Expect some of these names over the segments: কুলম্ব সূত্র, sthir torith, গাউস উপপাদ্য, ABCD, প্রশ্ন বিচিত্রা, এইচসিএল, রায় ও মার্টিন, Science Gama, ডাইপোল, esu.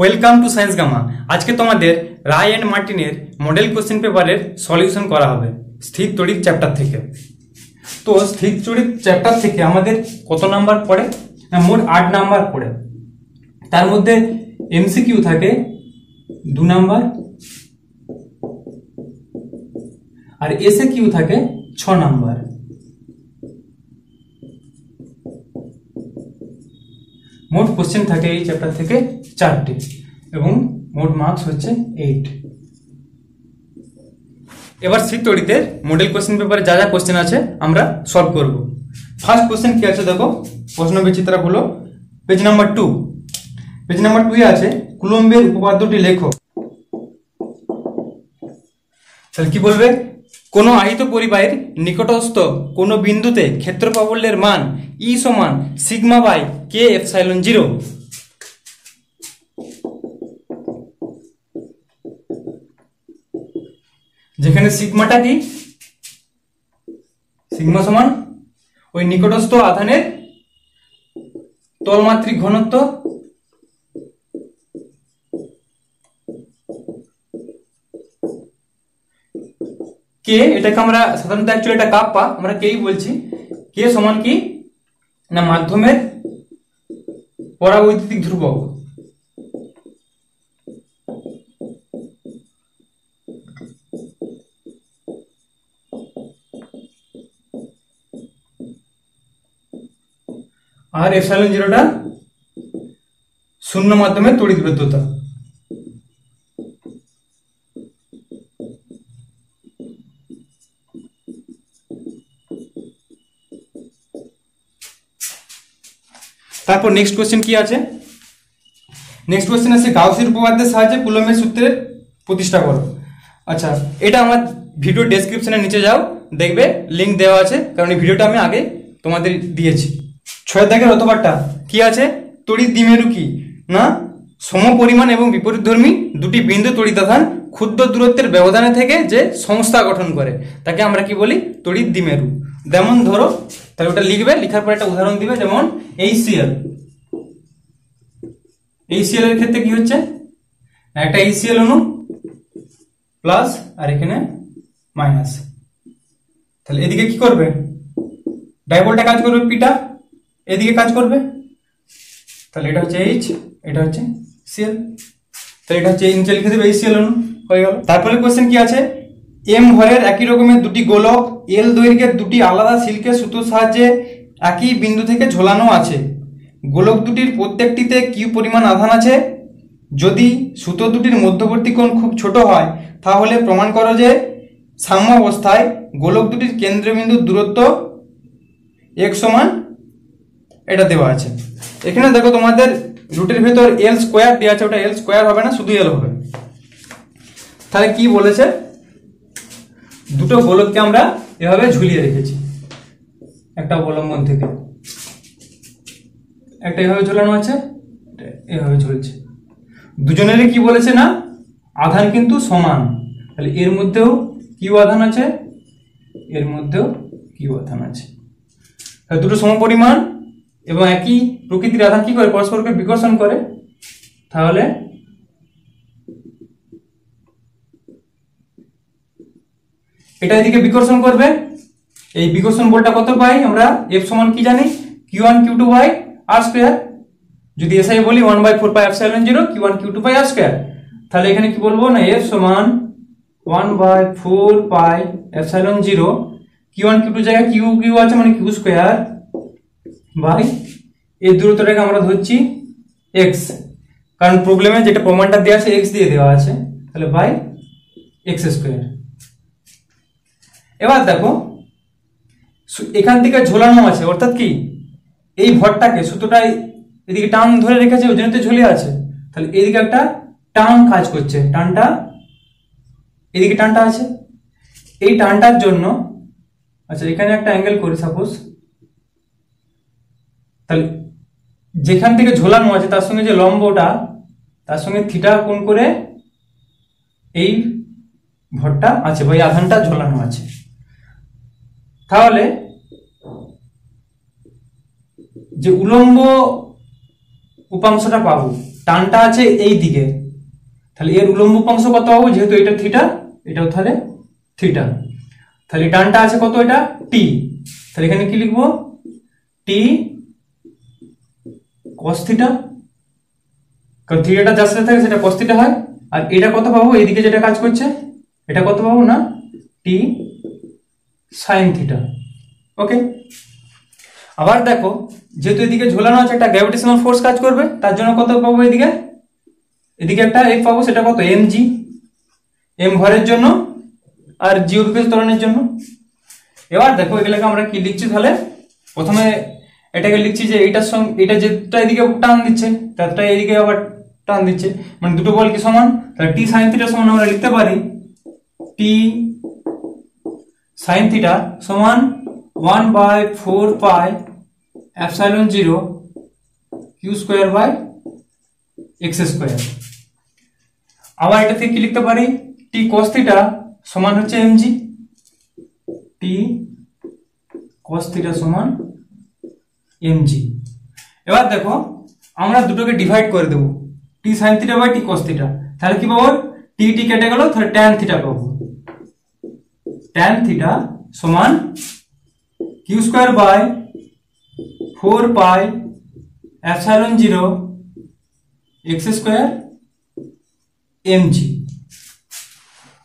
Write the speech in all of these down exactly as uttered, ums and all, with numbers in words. Welcome to science gamma. आज के तुम्हारे राय एंड मार्टिनेर मॉडल क्वेश्चन पेपर सल्यूशन करा होबे स्थिर तड़ित चैप्टार थेके। तो स्थिर तड़ित चैप्टार थेके आमादेर कत नम्बर पड़े ना मोट आठ नम्बर पड़े, तार मध्य एमसीक्यू थाके दो नम्बर और एसक्यू थाके छ नम्बर। मोट क्वेश्चन थाके ये चैप्टार थेके चारटे एवं मोट मार्क्स होच्छे आठ। एबार स्थिर तड़ितेर मॉडल क्वेश्चन पेपारे जा जा क्वेश्चन आछे आमरा सल्व करब। फर्स्ट क्वेश्चन कि आछे देखो, प्रश्न बिचित्रा हलो page number two. Page number two आछे कूलम्बेर उपपाद्यटी लेखो। ताहले कि बोलबे कोनो আহিত পরিবাহীর নিকটস্থ কোনো বিন্দুতে ক্ষেত্রপ্রাবল্যের মান ই সমান sigma by K epsilon zero. যেখানে সিগমাটা কি, সিগমা সমান ওই নিকটস্থ আধানের তলমাত্রিক ঘনত্ব के এটাকে আমরা সাধারণত एक्चुअली এটা কাপা আমরা কেই বলছি। কে সমান কি না মাধ্যমের পরাবৈদ্যুতিক ধ্রুবক। আর এপসাইলন জিরোটা শূন্য মাধ্যমের তড়িৎ বিদ্যুতা। तारपर नेक्स्ट क्वेश्चन की आछे, नेक्स्ट क्वेश्चन आछे गाउसेर उपपाद्येर साहाज्ये कूलम्बेर सूत्रेर प्रतिष्ठा करो। अच्छा एटा आमार भिडियो डेसक्रिपशने नीचे जाओ देखबे लिंक देवा आछे, कारण एई भिडियोटा आमि आगे तोमादेर दियेछि। छय दागेर अतोपारटा की आछे तड़ित द्विमेरु की ना समपरिमाण एवं विपरीतधर्मी दुटी बिंदु तड़िताधान क्षुद्र दूरत्वेर व्यवधाने थेके जे संस्था गठन करे ताके आमरा कि बोली तड़ित द्विमेरु। যেমন ধরো তাহলে ওটা লিখবে, লেখার পর একটা উদাহরণ দিবে। যেমন এইচসিএল, এইচসিএল এর ক্ষেত্রে কি হচ্ছে একটা এইচসিএল অণু প্লাস আর এখানে মাইনাস। তাহলে এদিকে কি করবে ডাইপোলটা কাজ করবে পিটা, এদিকে কাজ করবে। তাহলে এটা হচ্ছে এইচ, এটা হচ্ছে সিএল। তাহলে এটা হচ্ছে ইনিশিয়াল লিখে দেবে এইচসিএল অণু হয়ে গেল। তারপরে কোশ্চেন কি আছে एम भरेर एक ही रकमेर दुटी गोलक एल दैर्घ्येर दुटी आलादा सिल्केर सूतोर साहाज्ये एक ही बिंदु थेके झोलानो आछे। गोलक दुटिर प्रत्येकटिते कि परिमाण आधान आछे, जदि सूतो दुटिर मध्यवर्ती कोण खूब छोटो हय ताहले प्रमाण करो जे साम्य अवस्थाय गोलक दुटिर केंद्रबिंदुर दूरत्व एक समान। एटा देवा आछे। एखाने देखो तोमादेर रूटेर भेतर एल स्कोयार देया आछे, ओटा एल स्कोयार होबे ना शुधु एल होबे। ताहले कि बोलेछे দুটো গোলককে আমরা এভাবে ঝুলিয়ে রেখেছি, একটা অবলম্বন থেকে একটা এভাবে ঝোলানো আছে, এভাবে ঝুলছে। দুজনেরই কি বলেছে না আধান কিন্তু সমান। তাহলে এর মধ্যেও কিউ আধান আছে, এর মধ্যেও কিউ আধান আছে। তাহলে দুটো সমপরিমাণ এবং একই প্রকৃতির আধান কি করে পরস্পরকে বিকর্ষণ করে। তাহলে এটা এদিকে বিকর্ষণ করবে, এই বিকর্ষণ বলটা কত পাই আমরা f সমান কি জানি q one q two by r square. যদি এসআই বলি one by four pi epsilon zero q one q two by r square. তাহলে এখানে কি বলবো না f সমান one by four pi epsilon zero q one q two জায়গায় q q আছে মানে q স্কয়ার বাই এই দূরত্বটাকে আমরা ধরছি x, কারণ প্রবলেমে যেটা প্রমাণটা দেয়া আছে x দিয়ে দেওয়া আছে। তাহলে বাই x স্কয়ার। এবার দেখো এখান থেকে ঝোলানো আছে, অর্থাৎ কি এই ভরটাকে সুতোটাই এদিকে টান ধরে রেখেছে ওই জন্যই তো ঝুলে আছে। তাহলে এদিকে একটা টান কাজ করছে, টানটা এদিকে টানটা আছে, এই টানটার জন্য আচ্ছা এখানে একটা অ্যাঙ্গেল করি সাপোজ। তাহলে যেখান থেকে ঝোলানো আছে তার সঙ্গে যে লম্বটা তার সঙ্গে থিটা কোণ করে এই ভরটা আছে বা এই আধানটা ঝোলানো আছে। তাহলে যে উলম্ব উপাংশটা পাবো টানটা আছে এই দিকে, তাহলে এর উলম্ব উপাংশ কত হবে, যেহেতু এটা থিটা এটাও তাহলে থিটা, তাহলে টানটা আছে কত এটা টি, তাহলে এখানে কি লিখবো টি cos থিটা, কারণ থিটাটা যার সাথে থাকে সেটা cos থিটা হয়, আর এটা কত পাবো এইদিকে যেটা কাজ করছে এটা কত পাবো না টি sin থিটা। ওকে আবার দেখো যেহেতু এদিকে ঝোলানো আছে একটা গ্র্যাভিটেশনাল ফোর্স কাজ করবে, তার জন্য কত পাবো এদিকে, এদিকে একটা এফ পাবো সেটা কত এম জি, এম ভরের জন্য আর জি অভিক্ষেপ ত্বরণের জন্য। এবার দেখো এগুলোকে আমরা কি লিখছি, তাহলে প্রথমে এটাকে লিখছি যে এইটার সঙ্গে এটা যেটা এদিকে টান দিচ্ছে তারটা এদিকে আবার টান দিচ্ছে, মানে দুটো বল কি সমান, তাহলে টি সাইন থিটা সমান আমরা লিখতে পারি টি সাইন থিটা সমান one by four pi epsilon zero Q square by X square. আবার এটা থেকে কি লিখতে পারি টি cos থিটা সমান হচ্ছে এমজি, টি cos থিটা সমান এমজি। এবার দেখো আমরা দুটোকে ডিভাইড করে দেব T sin theta by T cos theta, তাহলে কি পাবো টি টি কেটে গেল তাহলে tan থিটা পাবো, tan থিটা সমান q square by four pi epsilon zero x square mg।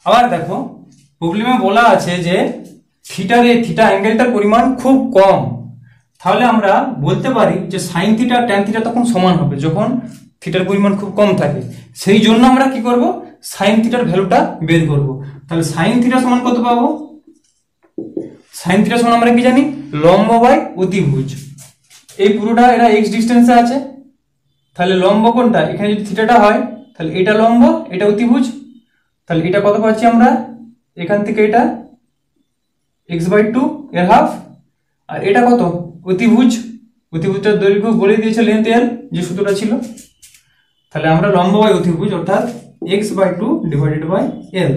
আবার দেখো প্রবলেমে বলা আছে যে থিটার এই থিটা অ্যাঙ্গেলটার পরিমাণ খুব কম, তাহলে আমরা বলতে পারি যে সাইন থিটা ট্যান থিটা তখন সমান হবে যখন থিটার পরিমাণ খুব কম থাকে, সেই জন্য আমরা কি করব সাইন থিটার ভ্যালুটা বের করব। তাহলে সাইন থিটা সমান কত পাবো, সাইন থিটা সমান আমরা কি জানি লম্ব বাই অতিভুজ, এই পুরোটা এরা এক্স ডিস্টেন্সে আছে, তাহলে লম্ব কোনটা এখানে যদি থিটাটা হয় তাহলে এটা লম্ব এটা অতিভুজ, তাহলে এটা কত পাচ্ছি আমরা এখান থেকে এটা এক্স বাই টু এর হাফ, আর এটা কত অতিভুজ, অতিভুজটার দৈর্ঘ্য বলে দিয়েছে লেন্থ এল যে সূত্রটা ছিল, তাহলে আমরা লম্ব বাই অতিভুজ অর্থাৎ X by two divided by L.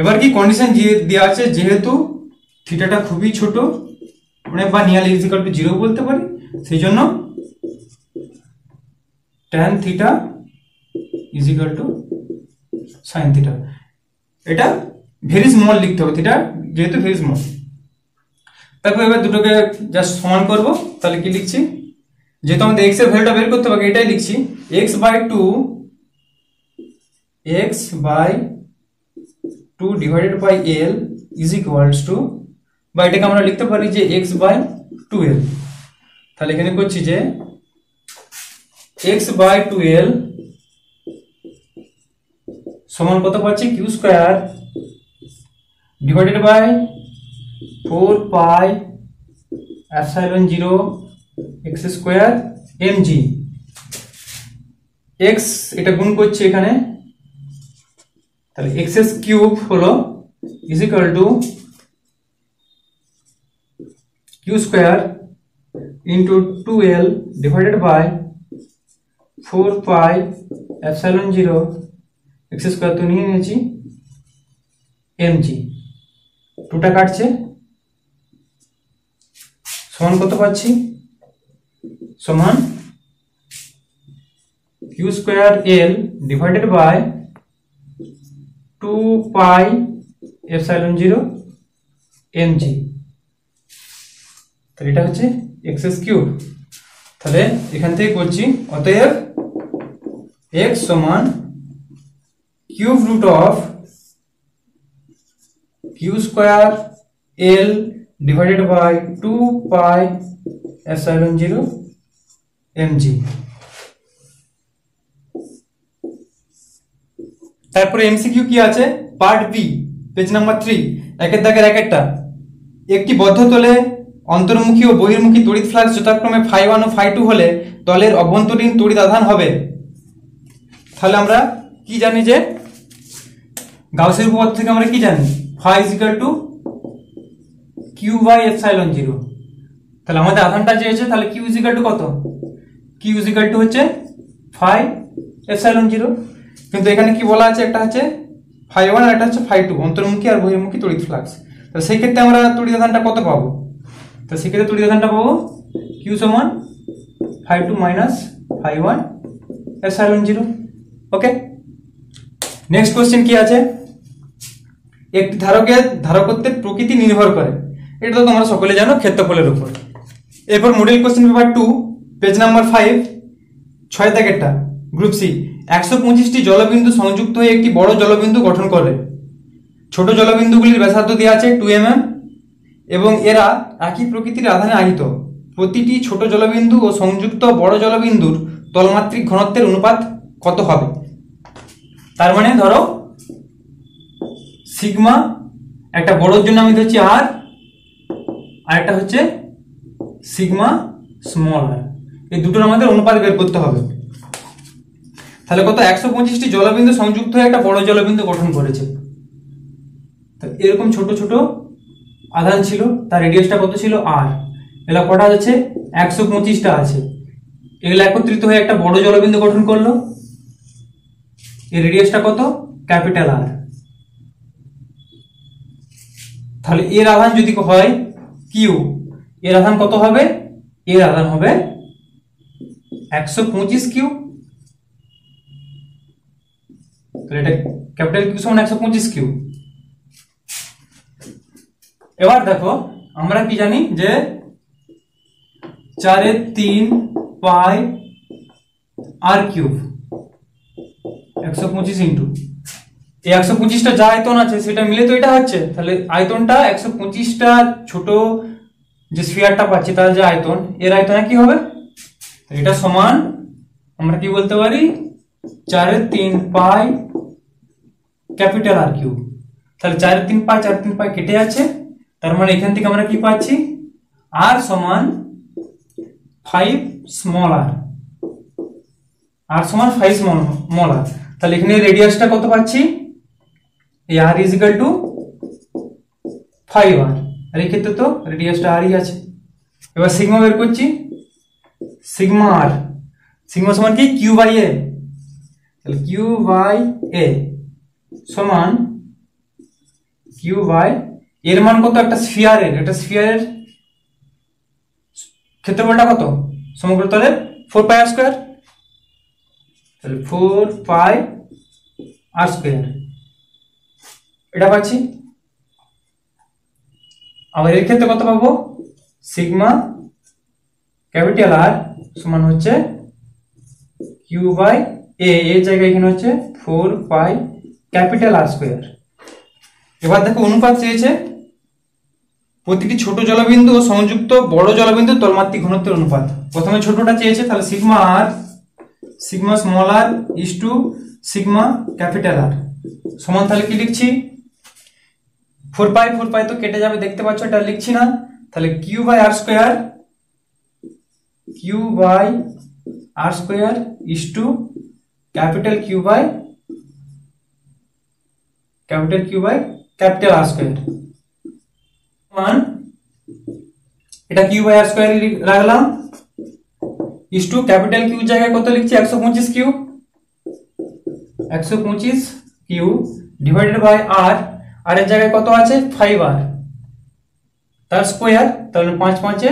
এবার কি কন্ডিশন দেওয়া আছে যেহেতু থিটাটা খুবই ছোট মানে বা নিয়ারলি ইকুয়াল টু জিরো বলতে পারি, সেই জন্য tan theta is equal to sin theta, এটা ভেরি স্মল লিখতে হবে থিটা যেহেতু ভেরি স্মল। তারপর এবার দুটোকে জাস্ট সমান করবো, তাহলে কি লিখছি যেহেতু আমাদের এক্স এর ভ্যালুটা বের করতে হবে এটাই লিখছি x by two x by two divided by l is equals to, বা এটাকে আমরা লিখতে পারি যে এক্স বাই টু এল, তাহলে এখানে করছি যে x by টুয়েলভ সমান কত পাচ্ছি q square divided by four pi epsilon zero x square mg, x এটা গুণ করছি এখানে তাহলে x কিউব হলো is equal to q square into twelve divided by four pi epsilon zero x square তো নিয়ে নিয়েছি এমজি, টুটা কাটছে সমান কত পাচ্ছি সমান q square l divided by two pi epsilon zero mg, তাহলে এটা হচ্ছে এক্স কিউব। তাহলে এখান থেকে করছি অতএব x সমান cube root of q square l divided by two pi epsilon zero mg. তারপরে এমসিকিউ কি আছে part B page number three, একের দাগের একেরটা, একটি বদ্ধ তলে অন্তর্মুখী ও বহির্মুখী তড়িৎ ফ্লাক্স যথাক্রমে ফাই ওয়ান ও ফাই টু হলে তলের অভ্যন্তরীণ তড়িৎ আধান হবে। তাহলে আমরা কি জানি যে গাউসের উপপাদ্য থেকে আমরা কি জানি phi is equal to Q by epsilon zero, তাহলে আমাদের আধানটা চেয়েছে তাহলে কিউ ইজ ইকুয়াল টু কত, কিউ ইজ ইকুয়াল টু হচ্ছে ফাই এপসাইলন জিরো, কিন্তু এখানে কি বলা আছে একটা হচ্ছে ফাই ওয়ান আর একটা হচ্ছে ফাই টু অন্তর্মুখী আর বহির্মুখী তড়িৎ ফ্লাক্স, তাহলে সেই ক্ষেত্রে আমরা তড়িৎ আধানটা কত পাবো, তো সেক্ষেত্রে তড়িৎ আধানটা পাবো কিউ সমান phi two minus five one epsilon zero. Okay next question की আছে একটি ধারকে ধারকত্বের প্রকৃতি নির্ভর করে, এটা তো তোমরা সকলে জানো ক্ষেত্রফলের উপর। এরপর model question paper two page number five ছয় দাগেরটা গ্রুপ সি একশো পঁচিশটি জলবিন্দু সংযুক্ত হয়ে একটি বড় জলবিন্দু গঠন করে। ছোট জলবিন্দুগুলির ব্যাসার্ধ দেওয়া আছে টু এম এম এবং এরা একই প্রকৃতির আধানে আহিত। প্রতিটি ছোট জলবিন্দু ও সংযুক্ত বড় জলবিন্দুর তলমাত্রিক ঘনত্বের অনুপাত কত হবে? তার মানে ধরো সিগমা একটা বড়োর জন্য আমি ধরছি আর আর একটা হচ্ছে সিগমা স্মল আর, এই দুটোর আমাদের অনুপাত বের করতে হবে। তাহলে কত একশো পঁচিশটি জলবিন্দু সংযুক্ত হয়ে একটা বড় জলবিন্দু গঠন করেছে। তো এরকম ছোট ছোট আধান ছিল, তার রেডিয়াসটা কত ছিল আর, এগুলো কটা আছে একশো পঁচিশটা আছে, এগুলো একত্রিত হয়ে একটা বড় জলবিন্দু গঠন করলো, এর রেডিয়াসটা কত ক্যাপিটাল আর। তাহলে এর আধান যদি হয় কিউ, এর আধান কত হবে? এর আধান হবে একশো পঁচিশ কিউ, তাহলে এটা ক্যাপিটাল কিউ সমান একশো পঁচিশ কিউ। এবার দেখো আমরা কি জানি যে চারে তিন পাই আর কিউব একশো পঁচিশ ইন্টু এই একশো পঁচিশটা যা আয়তন আছে সেটা মিলে তো এটা হচ্ছে, তাহলে আয়তনটা একশো পঁচিশটা ছোট যে স্ফিয়ারটা পাচ্ছি তার যে আয়তন এর আয়তনে কি হবে, এটা সমান আমরা কি বলতে পারি চারে তিন পাই ক্যাপিটাল আর কিউব। তাহলে চারে তিন পাই চার তিন পাই কেটে আছে, তার মানে এখান থেকে আমরা কি পাচ্ছি আর সমান ফাইভ স্মল আর, আর সমান ফাইভ স্মল আর। তাহলে এখানে রেডিয়াসটা কত পাচ্ছি এই r is equal to five r, আর এই ক্ষেত্রে তো রেডিয়াসটা আরই আছে। এবার সিগমা বের করছি, সিগমা আর সিগমা সমান কি কিউ বাই এ, তাহলে কিউ বাই এ সমান কিউ বাই এর মান কত একটা স্ফিয়ারের, একটা স্ফিয়ারের ক্ষেত্রফলটা কত সমগ্র তলের ফোর পাই আর স্কোয়ার, তাহলে ফোর পাই আর স্কোয়ার এটা পাচ্ছি। আবার এর ক্ষেত্রে কত পাবো সিগমা ক্যাপিটাল আর সমান হচ্ছে কিউ বাই এ, এর জায়গায় এখানে হচ্ছে four pi capital r square. এবার দেখো অনুপাত চেয়েছে প্রতিটি ছোট জলবিন্দু ও সংযুক্ত বড় জলবিন্দু তলমাত্রিক ঘনত্বের অনুপাত। প্রথমে ছোটটা চেয়েছে, তাহলে sigma R sigma small r is to sigma capital আর সমান, তাহলে কি লিখছি ফোর পাই ফোর পাই তো কেটে যাবে দেখতে পাচ্ছ, এটা লিখছি না, তাহলে q by R square q by R square is to capital q by capital q by capital r square মান, এটা কিউ বাই আর স্কোয়ার রাখলাম ইস টু ক্যাপিটাল কিউ জায়গায় কত লিখছি একশো পঁচিশ কিউ একশো পঁচিশ q divided by r, r এর জায়গায় কত আছে ফাইভ আর তার স্কোয়ার, তাহলে পাঁচ পাঁচে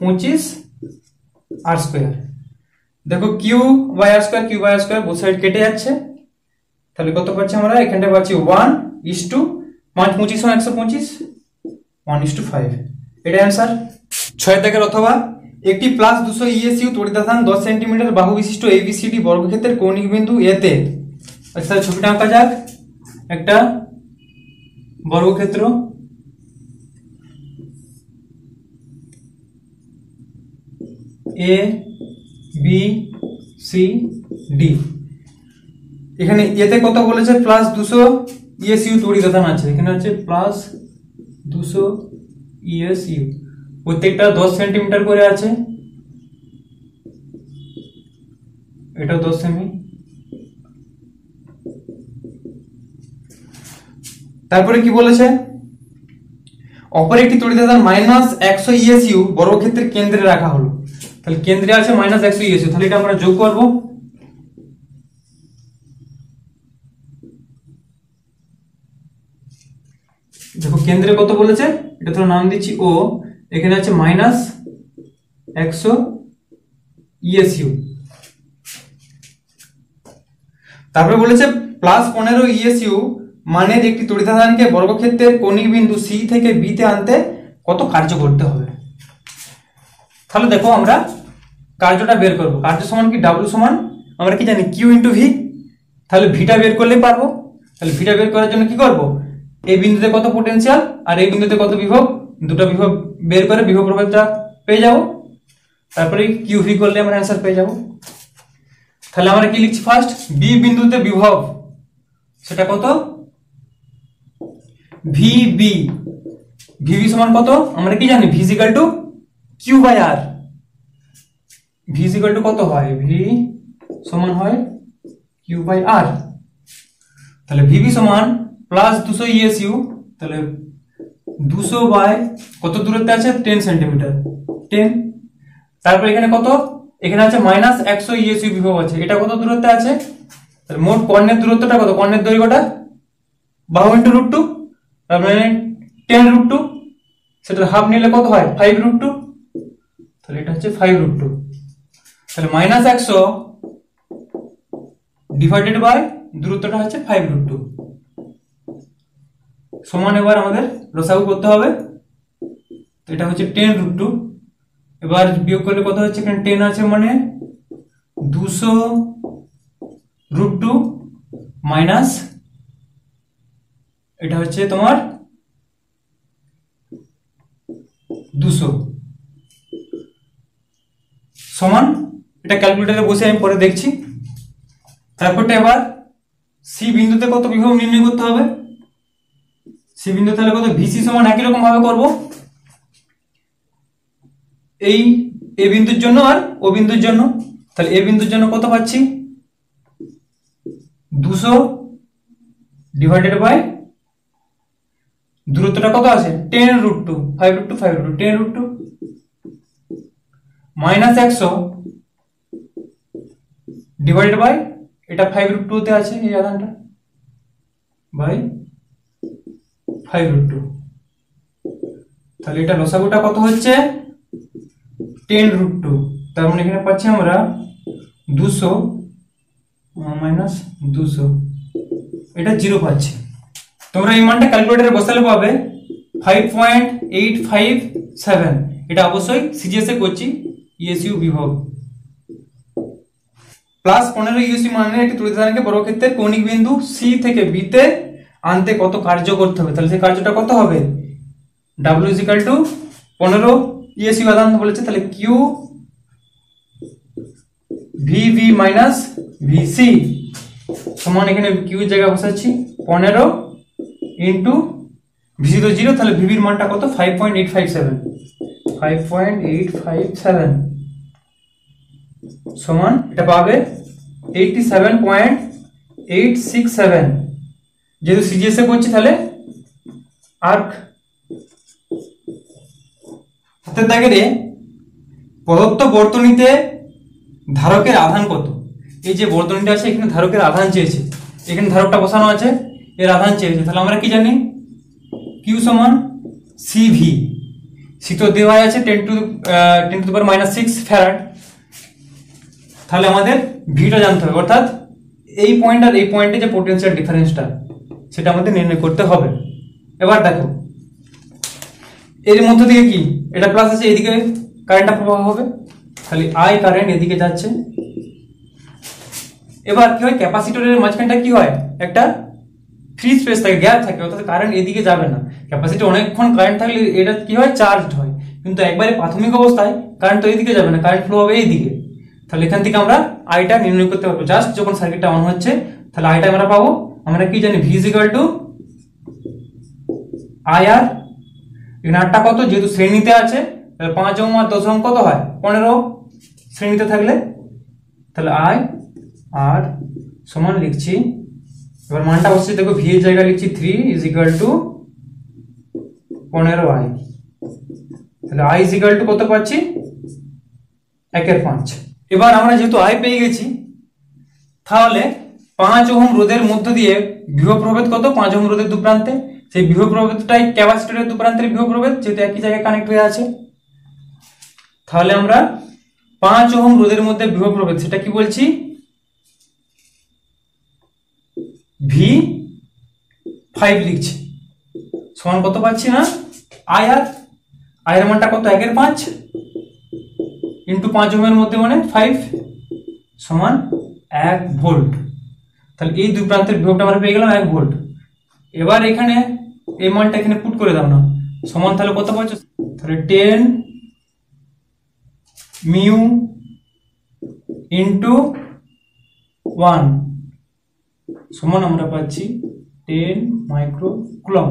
পঁচিশ আর স্কোয়ার। দেখো q by R square q by R square both side কেটে যাচ্ছে, তাহলে কত পাচ্ছি আমরা এখানটা পাচ্ছি ওয়ান ইস টু পাঁচ পঁচিশ ওয়ান একশো পঁচিশ ওয়ান ইস টু ফাইভ, এটা অ্যান্সার। ছয় দাগের অথবা একটি প্লাস দুশো ইএসইউ তড়িদান দশ সেন্টিমিটার বাহু বিশিষ্ট এবিসিডি বর্গক্ষেত্রের কৌণিক বিন্দু এতে, আচ্ছা ছবিটা আঁকা যাক, একটা বর্গক্ষেত্র এ বি সি ডি, এখানে এতে কত বলেছে প্লাস দুশো ইএসইউ তড়িদান আছে, এখানে হচ্ছে প্লাস দুশো ইএসইউ প্রত্যেকটা দশ সেন্টিমিটার করে আছে, এটা দশ সেমি। তারপরে কি বলেছে অপর একটি তড়িদান মাইনাস একশো ইএসইউ বর্গক্ষেত্রের কেন্দ্রে রাখা হলো, তাহলে কেন্দ্রে আছে মাইনাস একশো ইএসইউ, তাহলে এটা আমরা যোগ করবো দেখো কেন্দ্রে কত বলেছে, এটা তো নাম দিচ্ছি ও, এখানে আছে মাইনাস একশো ইএসইউ তারপরে বলেছে প্লাস পনেরো ইএসইউ মানের একটি তড়িৎধাধানকে বর্গক্ষেত্রের কোণিক বিন্দু সি থেকে বি তে আনতে কত কার্য করতে হবে। তাহলে দেখো আমরা কার্যটা বের করব। কার্য সমান কি w সমান আমরা কি জানি q * v। তাহলে v টা বের করলে পারবো। তাহলে v টা বের করার জন্য কি করব, এই বিন্দুতে কত পটেনশিয়াল আর এই বিন্দুতে কত বিভব, দুটো বিভব বের করে বিভব প্রভেদটা পেয়ে যাব। তারপরে কিউ ভি করলে আমরা आंसर পেয়ে যাব। তাহলে আমরা কি লিখছি, ফার্স্ট বি বিন্দুতে বিভব সেটা কত ভিবি, ভিবি সমান কত আমরা কি জানি v = q / r। v = কত হয়, v সমান হয় q / r। তাহলে ভিবি সমান প্লাস দুশো ইএসইউ, তাহলে দুশো বাই কত দূরত্ব আছে টেন সেন্টিমিটার টেন। তারপর এখানে কত, এখানে আছে মাইনাস একশো ইএসইউ বিভব আছে, এটা কত দূরত্বে আছে, তাহলে মোট কর্ণের দূরত্বটা কত, কর্ণের দৈর্ঘ্যটা বাহু ইন্টু রুট টু, তার মানে টেন রুট টু, সেটা হাফ নিলে কত হয় ফাইভ রুট টু, তাহলে এটা হচ্ছে ফাইভ রুট টু। তাহলে মাইনাস একশো ডিভাইডেড বাই দূরত্বটা হচ্ছে ফাইভ রুট টু সমান। এবার আমাদের লসাগু করতে হবে, তো এটা হচ্ছে টেন রুট টু, এবার বিয়োগ করলে কত হচ্ছে, এখানে টেন আছে মানে দুশো রুট টু মাইনাস এটা হচ্ছে তোমার দুশো সমান। এটা ক্যালকুলেটারে বসে আমি পরে দেখছি। তারপরটা এবার সি বিন্দুতে কত বিভব নির্ণয় করতে হবে, সি বিন্দু তাহলে কত ভিসি সমান একই রকম ভাবে করবো, এই এ বিন্দুর জন্য আর ও বিন্দুর জন্য। তাহলে এ বিন্দুর জন্য কত পাচ্ছি, দুশো ডিভাইডেড বাই দূরত্বটা কত আছে ten root two five root two five root two ten root two minus একশো ডিভাইডেড বাই এটা ফাইভ রুট টু তে আছে এই আধানটা বাই ফাইভ রুট টু। তাহলে এটা লসাগুটা কত হচ্ছে টেন রুট টু, তার মানে এখানে পাচ্ছি আমরা দুশো মাইনাস দুশো, এটা জিরো পাচ্ছি। তোমরা এই মানটা ক্যালকুলেটারে বসালে পাবে five point eight five seven, এটা অবশ্যই সিজিএসে করছি ইএসইউ বিভব। প্লাস পনেরো ইএসইউ মানে একটি তড়িৎধানকে বর্গক্ষেত্রের কৌণিক বিন্দু সি থেকে বি তে আনতে কত কার্য করতে হবে, তাহলে সেই কার্যটা কত হবে, ডাব্লিউ ইজিক্যাল টু পনেরো ইএসইউ আধান বলেছে, তাহলে কিউ ভিভি মাইনাস ভিসি সমান এখানে কিউ জায়গা বসাচ্ছি পনেরো ইন্টু ভিসি তো জিরো, তাহলে ভিভির মানটা কত five point eight five seven five point eight five seven সমান এটা পাবে eighty seven point eight six seven. যেহেতু সিজিএসএ করছি তাহলে আর্ক হাতের দাগের প্রদত্ত বর্তনীতে ধারকের আধান কত, এই যে বর্তনীটা আছে এখানে ধারকের আধান চেয়েছে, এখানে ধারকটা বসানো আছে এর আধান চেয়েছে, তাহলে আমরা কি জানি কিউ সমান সিভি, সি তো দেওয়াই আছে ten to ten to power minus six farad. তাহলে আমাদের ভিটা জানতে হবে, অর্থাৎ এই পয়েন্ট আর এই পয়েন্টে যে পোটেনশিয়াল ডিফারেন্সটা সেটা আমাদের নির্ণয় করতে হবে। এবার দেখো এর মধ্য থেকে কি এটা প্লাস আছে, এদিকে কারেন্টটা প্রবাহ হবে, তাহলে আই কারেন্ট এদিকে যাচ্ছে। এবার কি হয়, ক্যাপাসিটরের মাঝখানটা কি হয় একটা ফ্রি স্পেস থাকে, গ্যাপ থাকে, অর্থাৎ কারেন্ট এদিকে যাবে না। ক্যাপাসিটর অনেকক্ষণ কারেন্ট থাকলে এটা কি হয় চার্জড হয়, কিন্তু একবারে প্রাথমিক অবস্থায় কারেন্ট তো এদিকে যাবে না, কারেন্ট ফ্লো হবে এইদিকে। তাহলে এখান থেকে আমরা আইটা নির্ণয় করতে পারবো, জাস্ট যখন সার্কিটটা অন হচ্ছে তাহলে আইটা আমরা পাবো। আমরা কি জানি ভি ইকুয়াল টু আই আর, এখানে আটটা কত যেহেতু শ্রেণীতে আছে তাহলে পাঁচ ওহম আর দশ ওহম কত হয় পনেরো, শ্রেণীতে থাকলে তাহলে আই আর সমান লিখছি। এবার মানটা হচ্ছে দেখো ভি এর জায়গায় লিখছি থ্রি ইজ ইকুয়াল টু পনেরো আই, তাহলে আই ইজ ইকুয়াল টু কত পাচ্ছি একের পাঁচ। এবার আমরা যেহেতু আই পেয়ে গেছি, তাহলে পাঁচ ওহম রোধের মধ্য দিয়ে বিভব প্রভেদ কত, পাঁচ ওহম রোধের দু প্রান্তে, সেই বিভব প্রভেদটাই ক্যাপাসিটরের দু প্রান্তের বিভব প্রভেদ যেহেতু একই জায়গায় কানেক্ট হয়ে আছে। তাহলে আমরা পাঁচ ওহম রোধের মধ্যে বিভব প্রভেদ সেটা কি বলছি, ভি ফাইভ লিখছি সমান কত পাচ্ছি না আই আর আই এর মানটা কত এক এর পাঁচ ইনটু পাঁচ ওহমের মধ্যে মানে ফাইভ সমান এক ভোল্ট। তাহলে এই দুই প্রান্তের বিভবটা আমরা পেয়ে গেলাম এক ভোল্ট। এবার এখানে এই মানটা এখানে পুট করে দাও না সমান তাহলে কত পাচ্ছ তাহলে টেন মিউ ইনটু ওয়ান সমান আমরা পাচ্ছি টেন মাইক্রো কুলম।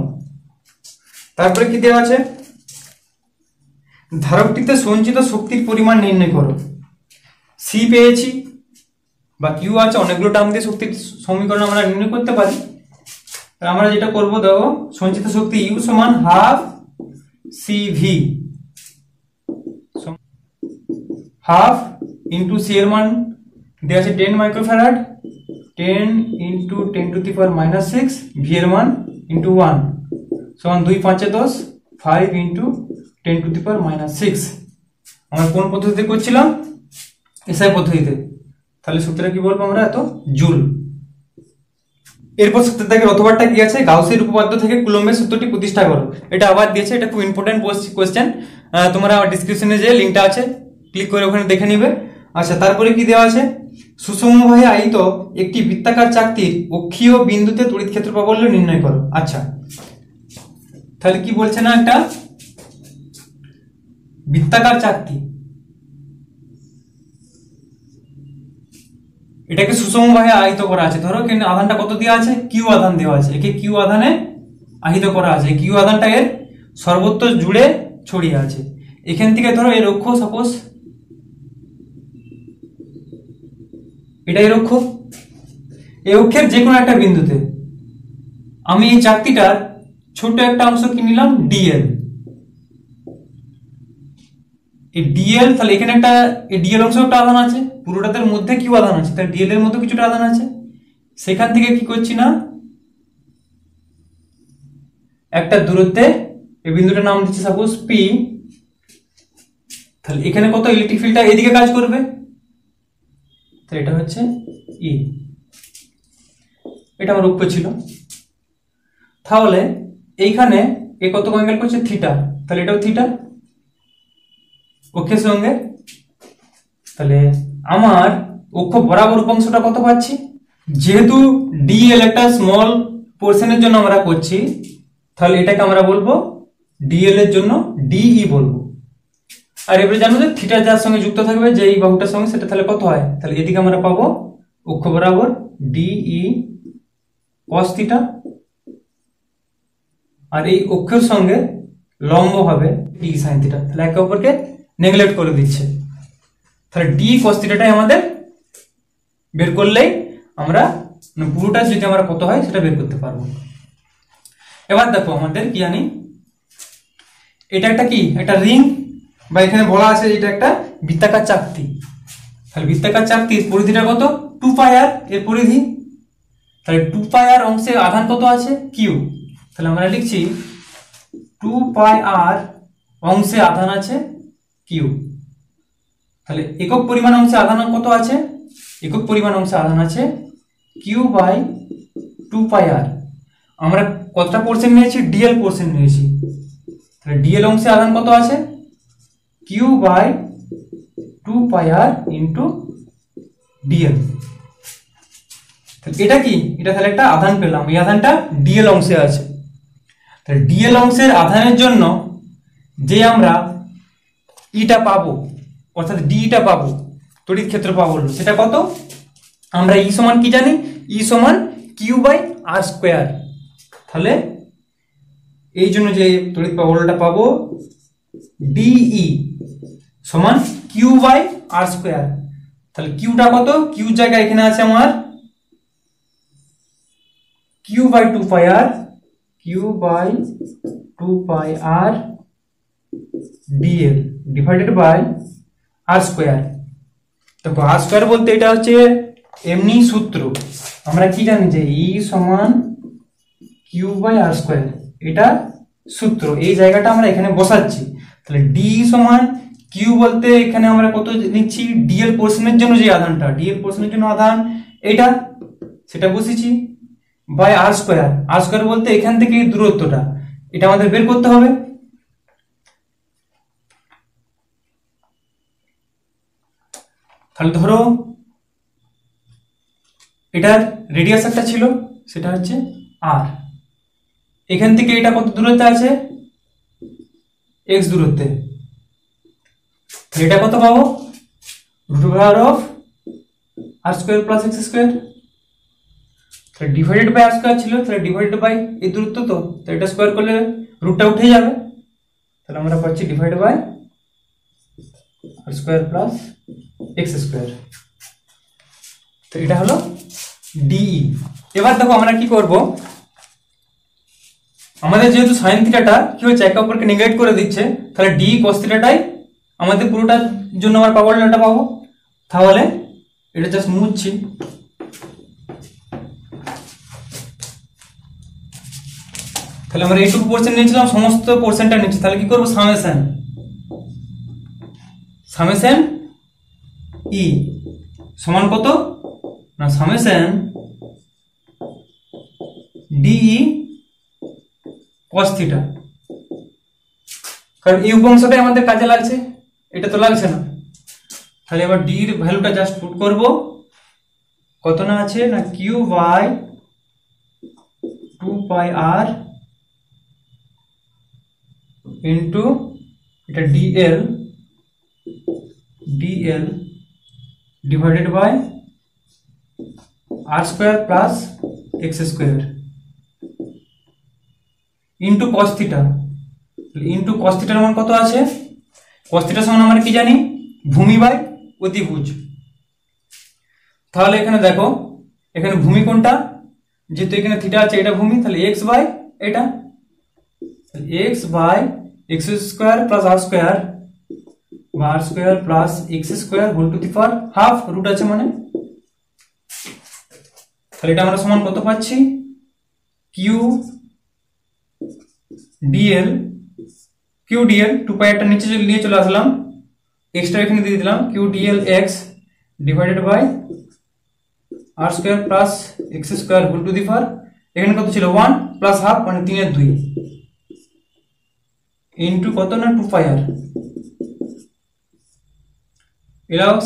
তারপরে কি দেওয়া আছে ধারকটিতে সঞ্চিত শক্তির পরিমাণ নির্ণয় করো। সি পেয়েছি বা কিউ আছে অনেকগুলো টার্ম দিয়ে শক্তির সমীকরণ আমরা নির্ণয় করতে পারি। আমরা যেটা করবো দেখো সঞ্চিত শক্তি ইউ সমান half C V half into C এর মান দেওয়া আছে ten microfarad ten into ten to the power minus six v এর মান ইন্টু ওয়ান সমান দুই পাঁচে দশ five into ten to the power minus six. আমরা কোন পদ্ধতিতে করছিলাম এসআই পদ্ধতিতে। তাহলে সূত্রটা কি বলবো আমরা এত জুল। এরপর সূত্র থেকে রথবারটা কি আছে গাউসের উপপাদ্য থেকে কুলম্বের সূত্রটি প্রতিষ্ঠা করো। এটা আবার দিয়েছে এটা খুব ইম্পর্টেন্ট কোয়েশ্চেন তোমরা ডিসক্রিপশনে যে লিঙ্কটা আছে ক্লিক করে ওখানে দেখে নিবে। আচ্ছা তারপরে কি দেওয়া আছে সুষমভাবে আহিত একটি বৃত্তাকার চাকতির অক্ষীয় বিন্দুতে তড়িৎ ক্ষেত্র প্রাবল্য নির্ণয় করো। আচ্ছা তাহলে কি বলছে না একটা বৃত্তাকার চাকতি এটাকে সুষমভাবে আহিত করা আছে। ধরো কিন্তু আধানটা কত দেওয়া আছে কিউ আধান দেওয়া আছে একে কিউ আধানে আহিত করা আছে কিউ আধানটা এর সর্বত্র জুড়ে ছড়িয়ে আছে। এখান থেকে ধরো এর অক্ষ সাপোজ এটা এর অক্ষ এই অক্ষের যে কোনো একটা বিন্দুতে আমি এই চাকতিটার ছোট একটা অংশ কি নিলাম ডিএল এই ডিএল তাহলে এখানে একটা ডিএল অংশ একটা আধান আছে পুরোটার মধ্যে কিউ আধান আছে তাহলে ডিএল এর মধ্যে কিছুটা আধান আছে সেখান থেকে কি করছি না একটা দূরত্বে এই বিন্দুটার নাম দিচ্ছি সাপোজ পি। তাহলে এখানে কত ইলেকট্রিক ফিল্ডটা এদিকে কাজ করবে তাহলে এটা হচ্ছে ই এটা আমার অক্ষ ছিল। তাহলে এইখানে এ কত অ্যাঙ্গেল করছে থিটা তাহলে এটাও থিটা অক্ষের সঙ্গে। তাহলে আমার অক্ষ বরাবর উপাংশটা কত পাচ্ছি যেহেতু ডিএল একটা স্মল পোর্শনের জন্য আমরা করছি তাহলে এটাকে আমরা বলবো ডিএল এর জন্য ডিই বলবো। আর এবারে জানো যে থিটা যার সঙ্গে যুক্ত থাকবে যে এই বাহুটার সঙ্গে সেটা তাহলে কত হয় তাহলে এদিকে আমরা পাবো অক্ষ বরাবর ডিই কস থিটা আর এই অক্ষের সঙ্গে লম্ব হবে ডি সাইন থিটা তাহলে একে অপরকে নেগলেক্ট করে দিচ্ছে। তাহলে ডি কস থিটাটাই আমাদের বের করলেই আমরা পুরোটা যদি আমরা কত হয় সেটা বের করতে পারবো। এবার দেখো আমাদের কি জানি এটা একটা কি একটা রিং বা এখানে বলা আছে এটা একটা বৃত্তাকার চাকতি। তাহলে বৃত্তাকার চাকতির পরিধিটা কত টু পাই আর এর পরিধি তাহলে টু পাই আর অংশে আধান কত আছে কিউ তাহলে আমরা লিখছি টু পাই আর অংশে আধান আছে কিউ। তাহলে একক পরিমাণ অংশে আধান কত আছে একক পরিমাণ অংশে আধান আছে q by two pi r. আমরা কতটা পোর্শন নিয়েছি ডিএল পোর্শন নিয়েছি তাহলে ডিএল অংশে আধান কত আছে q by two pi r into dl. তাহলে এটা কি এটা তাহলে একটা আধান পেলাম এই আধানটা ডিএল অংশে আছে। তাহলে ডিএল অংশের আধানের জন্য যে আমরা ইটা পাবো অর্থাৎ ডিটা পাবো তড়িৎ ক্ষেত্র পাবো সেটা কত আমরা ই সমান কি জানি ই সমান কিউ বাই আর স্কোয়ার। তাহলে এই জন্য যে তড়িৎ প্রবাহটা পাবো ডিই সমান কিউ বাই আর স্কোয়ার। তাহলে কিউটা কত কিউ জায়গা এখানে আছে আমার Q by two pi r q by two pi r dl divided by R square. দেখো আর স্কোয়ার বলতে এটা হচ্ছে এমনি সূত্র আমরা কি জানি যে ই সমান কিউ বাই আর স্কোয়ার এটা সূত্র এই জায়গাটা আমরা এখানে বসাচ্ছি। তাহলে ডি সমান কিউ বলতে এখানে আমরা কত নিচ্ছি ডিএল পোর্শনের জন্য যে আধানটা ডিএল পোর্শনের জন্য আধান এটা সেটা বসেছি by are square are square बोलते এখান থেকে এই দূরত্বটা এটা আমাদের বের করতে হবে তাহলে ধরো এটার রেডিয়াস একটা ছিল সেটা হচ্ছে r এখান থেকে এটা কত দূরত্বে আছে x দূরত্বে এটা কত পাবো √r of r square plus x square divided by are square था डिवाइडेड बाय ए दूरत्व तो तो एटा स्क्वायर করলে রুটটা উঠে যাবে তাহলে আমরা পাচ্ছি divide by r square plus x square তো এটা হলো ডি এবার দেখো আমরা কি করব আমাদের যেহেতু sin θ টা কি হচ্ছে এক অপরকে নেগেট করে দিচ্ছে তাহলে d cos θ টাই আমাদের পুরোটার জন্য আমরা পাওয়ার লটা পাবো তাহলে এটা জাস্ট মুছছি তাহলে আমরা এইটুকু পোরশন নিয়েছিলাম সমস্ত পোরশনটা নিচে তাহলে কি করব সামেশন সামেশন ই সমান কত না সামেশন ডি ই cos θ কারণ এই উপাংশটাই আমাদের কাজে লাগছে এটা তো লাগছে না তাহলে এবার ডি এর ভ্যালুটা জাস্ট পুট করব কত না আছে না q by two pi r into इटा dl dl divided by r square plus x square into cos theta into cos theta मान कत आछे cos थीटा समान आमरा कि जानी भूमि बाय অতিভুজ তাহলে এখানে দেখো এখানে ভূমি কোনটা যেহেতু এখানে থিটা আছে এটা ভূমি তাহলে x বাই এটা x by x square plus r square are square plus x square whole to the power half root আছে মানে তাহলে এটা আমরা সমান কত পাচ্ছি q dl q dl two pi এটা নিচে নিয়ে চলে আসলাম এক্সট্রা এখানে দিয়ে দিলাম q dl x divided by r square plus x square whole to the power এখানে কত ছিল वन প্লাস হাফ মানে तीन এর দুই इंटू कत ना टू पाई आर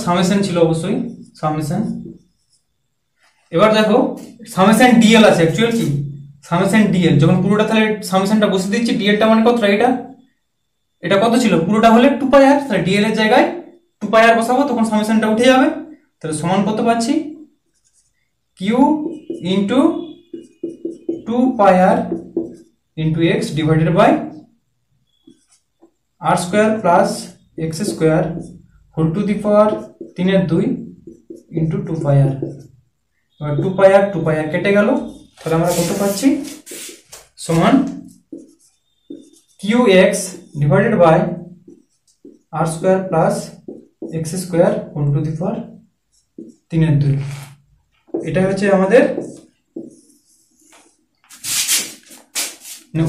सामेशन छिलो अवश्य सामेशन एबार देखो सामेशन डीएल आछे एक्चुअल की सामेशन डीएल जखन पुरोटा ताहले सामेशनटा बसिए दिच्छि डीएल टा माने कतटा एटा एटा कत छिलो पुरोटा होले टू पाई आर ताहले डीएल एर जायगाय टू पाई आर बसाबो तखन सामेशनटा उठे जाबे ताहले समान कत पाচ্ছি q into two pi r into x divided by are square plus x square whole to the power तीन एर दुई into two pi r two pi r two pi r केटे गेल ताहले आमरा कत पाচ্ছি समान q x divided by are square plus x square whole to the power तीन एर दुई एटा हच्छे आमादेर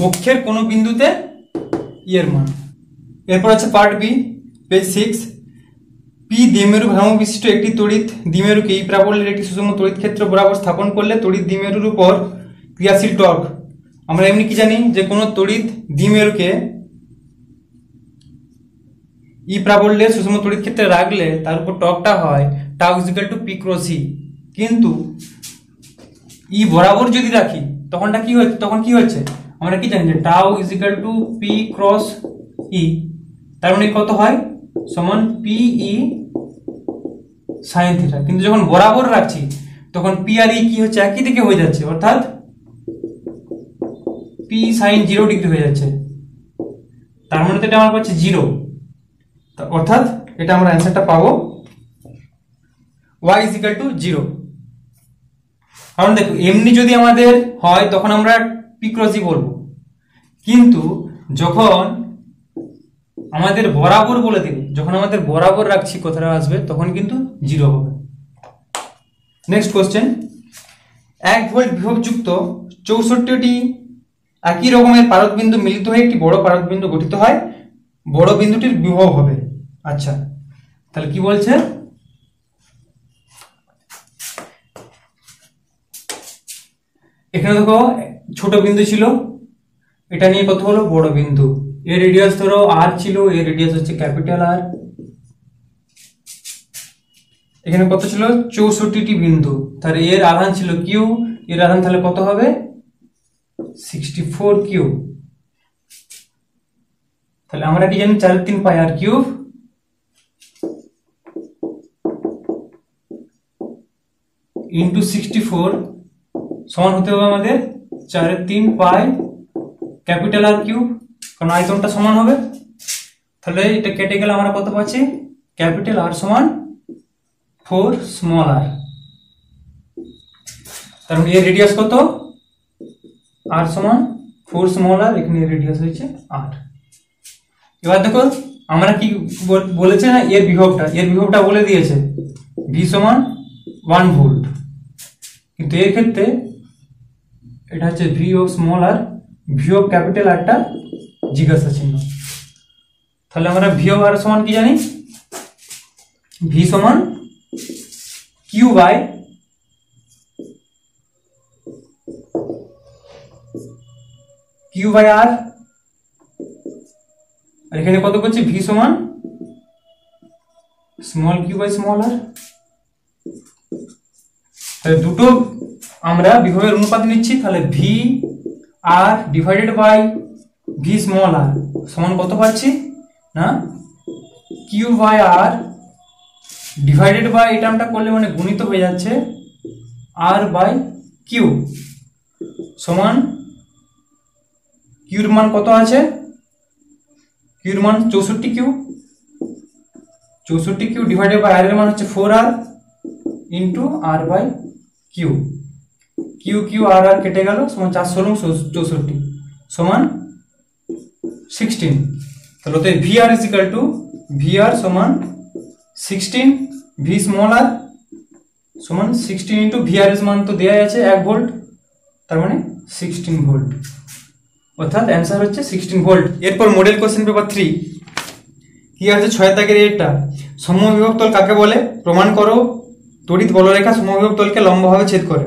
অক্ষের কোনো বিন্দুতে এর মান এরপর আছে part B page six p দ্বিমেরু ভ্রাম বিশিষ্ট একটি তড়িৎ দ্বিমেরুকে এই প্রাবল্যের একটি সুষম তড়িৎ ক্ষেত্র বরাবর স্থাপন করলে তড়িৎ দ্বিমেরুর উপর ক্রিয়াশীল টর্ক আমরা এমনি কি জানি যে কোন তড়িৎ দ্বিমেরুকে এই প্রাবল্যের সুষম তড়িৎ ক্ষেত্রে রাখলে তার উপর টর্কটা হয় tau equal to P cross c কিন্তু ই বরাবর যদি রাখি তখনটা কি হয় তখন কি হচ্ছে আমরা কি জানি যে tau equal to P cross ই তার মানে কত হয় সমান পি ই sin θ কিন্তু যখন বরাবর রাখছি তখন পি আর ই কি হচ্ছে একই দিকে হয়ে যাচ্ছে অর্থাৎ পি sin ज़ीरो ডিগ্রি হয়ে যাচ্ছে তার মানে এটা আমরা পাচ্ছি ज़ीरो অর্থাৎ এটা আমরা आंसरটা পাবো y ज़ीरो কারণ দেখো এমনি যদি আমাদের হয় তখন আমরা p cross e বলবো কিন্তু যখন আমাদের বরাবর বলে দিই যখন আমাদের বরাবর রাখছি কথাটা আসবে তখন কিন্তু জিরো হবে নেক্সট क्वेश्चन এক ভোল্ট বিভবযুক্ত चौंसठ টি একই রকমের পারদ বিন্দু মিলিত হয়ে একটি বড় পারদ বিন্দু গঠিত হয় বড় বিন্দুটির বিভব হবে আচ্ছা তাহলে কি বলছে एखाने देखो छोटो बिंदु छिलो एटा निये कत हलो बड़ो बिंदु एर रेडियस धरो आर छिलो एर रेडियस होच्छे कैपिटल आर এখানে কত ছিল চৌষট্টি টি বিন্দু তাহলে এর আধান ছিল কিউ এর আধান তাহলে কত হবে চৌষট্টি কিউ তাহলে আমরা কি জানি চার তিন পাই আর কিউব ইনটু চৌষট্টি সমান হতে হবে আমাদের চার তিন পাই ক্যাপিটাল আর কিউব কারণ আয়তনটা সমান হবে তাহলে এটা কেটে গেলে আমরা কত পাচ্ছি ক্যাপিটাল আর সমান फोर स्मॉल आर तर ये रेडियस कत आर समान फोर स्मॉल आर एखे रेडियस आर एबार देखो आमरा कि बोलेछे ना एर विभवटा एर विभवटा बोले दिएछे v समान वन भोल्ट किन्तु एर क्षेत्रे एटा होच्छे v of small are v of capital are टा जिज्ञासा चिन्ह ताहले आमरा v अफ आर समान कि जानी v समान Q by Q by R और এখানে কত করছে v সমান small q by small r তাহলে দুটো আমরা বিভবের অনুপাত নিচ্ছি তাহলে v r divided by v small r সমান কত পাচ্ছি না q by r divided by ये टर्मटा करले माने गुणित हो जाच्छे आर बाय किऊ समान किऊर मान कत आछे किऊर मान चौषट्टी किऊ चौषट्टी किऊ डिवाइडेड बाय आर एर मान होच्छे four r into r by q q q r r केटे गेल समान चार चौषट्टी समान सोलह তাহলে তো v r = v r समान सोलह v स्मॉल r समान सोलह इनटू v r मान तो दिया जाए एक वोल्ट तार माने सोलह वोल्ट अर्थात आंसर होच्छे सोलह वोल्ट। एरपर मॉडल क्वेश्चन पेपर थ्री कि आछे छह दागের এটা সমবিভব তল কাকে বলে প্রমাণ করো তড়িৎ বলরেখা সমবিভব তলকে লম্বভাবে ছেদ করে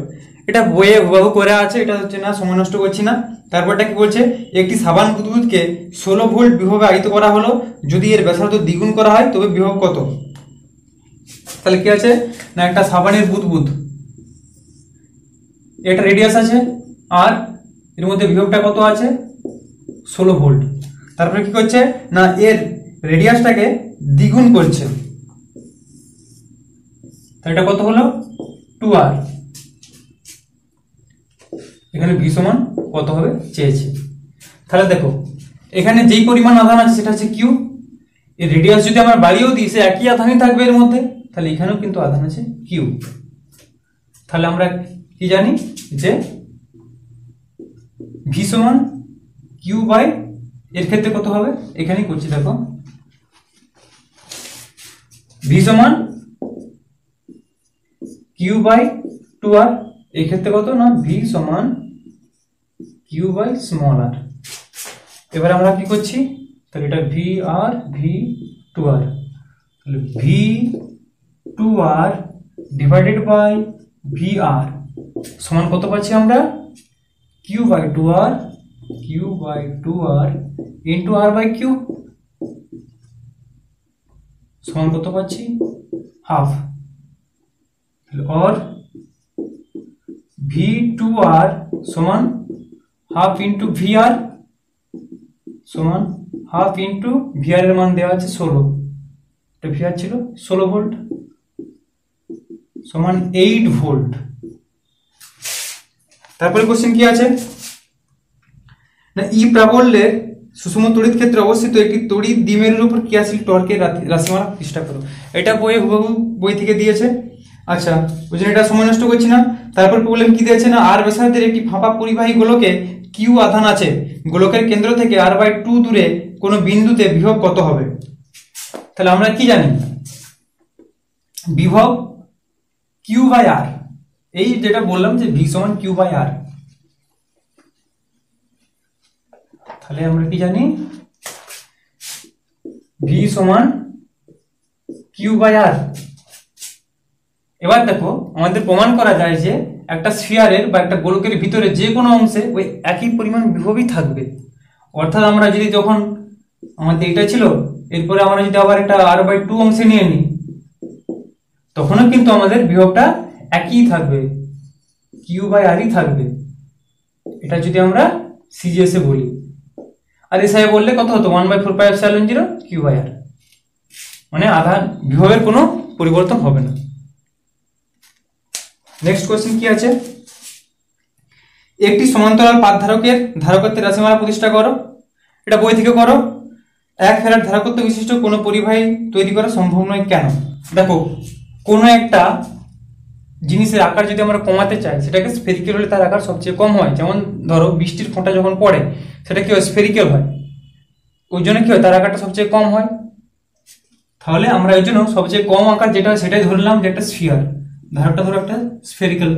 এটা বইয়ে বহু করে আছে এটা হচ্ছে না সময় নষ্ট করছি না তারপরটা কি বলছে একটি সাবান বুদবুদকে ষোলো ভোল্ট বিভবে আয়িত করা হলো যদি এর ব্যাসার্ধ দ্বিগুণ করা হয় তবে বিভব কত তাহলে কি আছে না একটা সাবানের বুদবুদ এটা রেডিয়াস আছে আর এর মধ্যে বিভবটা কত আছে ষোলো ভোল্ট তারপরে কি করছে না এর রেডিয়াসটাকে দ্বিগুণ করছে তাহলে এটা কত হলো টু আর এখানে v সমান কত হবে চেয়েছে তাহলে দেখো এখানে যেই পরিমাণ আধান আছে সেটা হচ্ছে q এর রেডিয়াস যদি আমরা বাড়িয়েও দিই সে একই আধানই থাকবে এর মধ্যে তাহলে এখানেও কিন্তু আধান আছে q তাহলে আমরা কি জানি যে v সমান q বাই এর ক্ষেত্রে কত হবে এখানেই করছি দেখো v সমান q বাই টু আর এই ক্ষেত্রে কত না v সমান q বাই স্মল r এবারে আমরা কি করছি তাহলে এটা v r v two r তাহলে v two r divided by v r সমান কত পাচ্ছি আমরা q by two r q by two r into r by q সমান কত পাচ্ছি হাফ তাহলে আর v टू r समान हाफ इंटू वी आर समान हाफ इंटू वी आर मान देवा आछे षोलो तो वी आर छिलो षोलो भोल्ट समान आठ भोल्ट तारपर क्वेश्चन कि आछे ना ई प्राबल्যের সুষম তড়িৎ ক্ষেত্রে অবস্থিত একটি তড়িৎ দ্বিমেরুর উপর ক্রিয়াশীল টর্কের রাশিমালা চেষ্টা করো এটা বইয়ে হুবহু বই থেকে দিয়েছে আচ্ছা বুঝেন এটা সময় নষ্ট করছি না তারপর প্রবলেম কি দিয়েছে না আর ব্যাসার্ধের একটি ফাঁপা পরিবাহী গোলকে কিউ আধান আছে গোলকের কেন্দ্র থেকে আর বাই টু দূরে কোন বিন্দুতে বিভব কত হবে তাহলে আমরা কি জানি বিভব কিউ বাই আর এই যেটা বললাম যে v সমান কিউ বাই আর তাহলে আমরা কি জানি v সমান কিউ বাই আর এবার দেখো আমাদের প্রমাণ করা যায় যে एक स्फियारेर बा एक गोलकेर भितरे जे कोनो अंशे ओई एक ही परिमाण विभवई थाकबे अर्थात आमरा यदि जखन आमादेर एटा छिलो एरपर आमरा यदि आबार एटा आर बाई टू अंशे निये नि तखनो किन्तु आमादेर विभवटा एकई थाकबे किউ बाई आरই थाकबे एटा यदि आमरा सीजीएस ए बोली आर एसआई बोलले कत हतो one by four pi epsilon zero q by r माने आधा विभवेर कोनो परिवर्तन होबे ना। नेक्स्ट क्वेश्चन की आछे एक समान्तराल पादधारकेर धारकत्वेर राशिमाला प्रतिष्ठा करो एटा बोई थेके करो एक फेरार धारकत्व विशिष्ट कोनो परिबाही तैरी करा सम्भव नय केन देखो कोनो एकटा जिनिसेर आकार जदि आमरा कमाते चाइ सेटाके स्फेरिकल हले तार आकार सबचेये कम हय जेमन धरो बिस्टिर फोंटा जखन पड़े सेटा कि हय स्फेरिकल हय ओई जन्य कि हय तार आकारटा सबचेये कम हय ताहले आमरा ओई जन्य सबचेये कम आकार जेटा सेटाई धरलाम जे एकटा स्फियार धारकटा धरो एकटा स्फेरिकल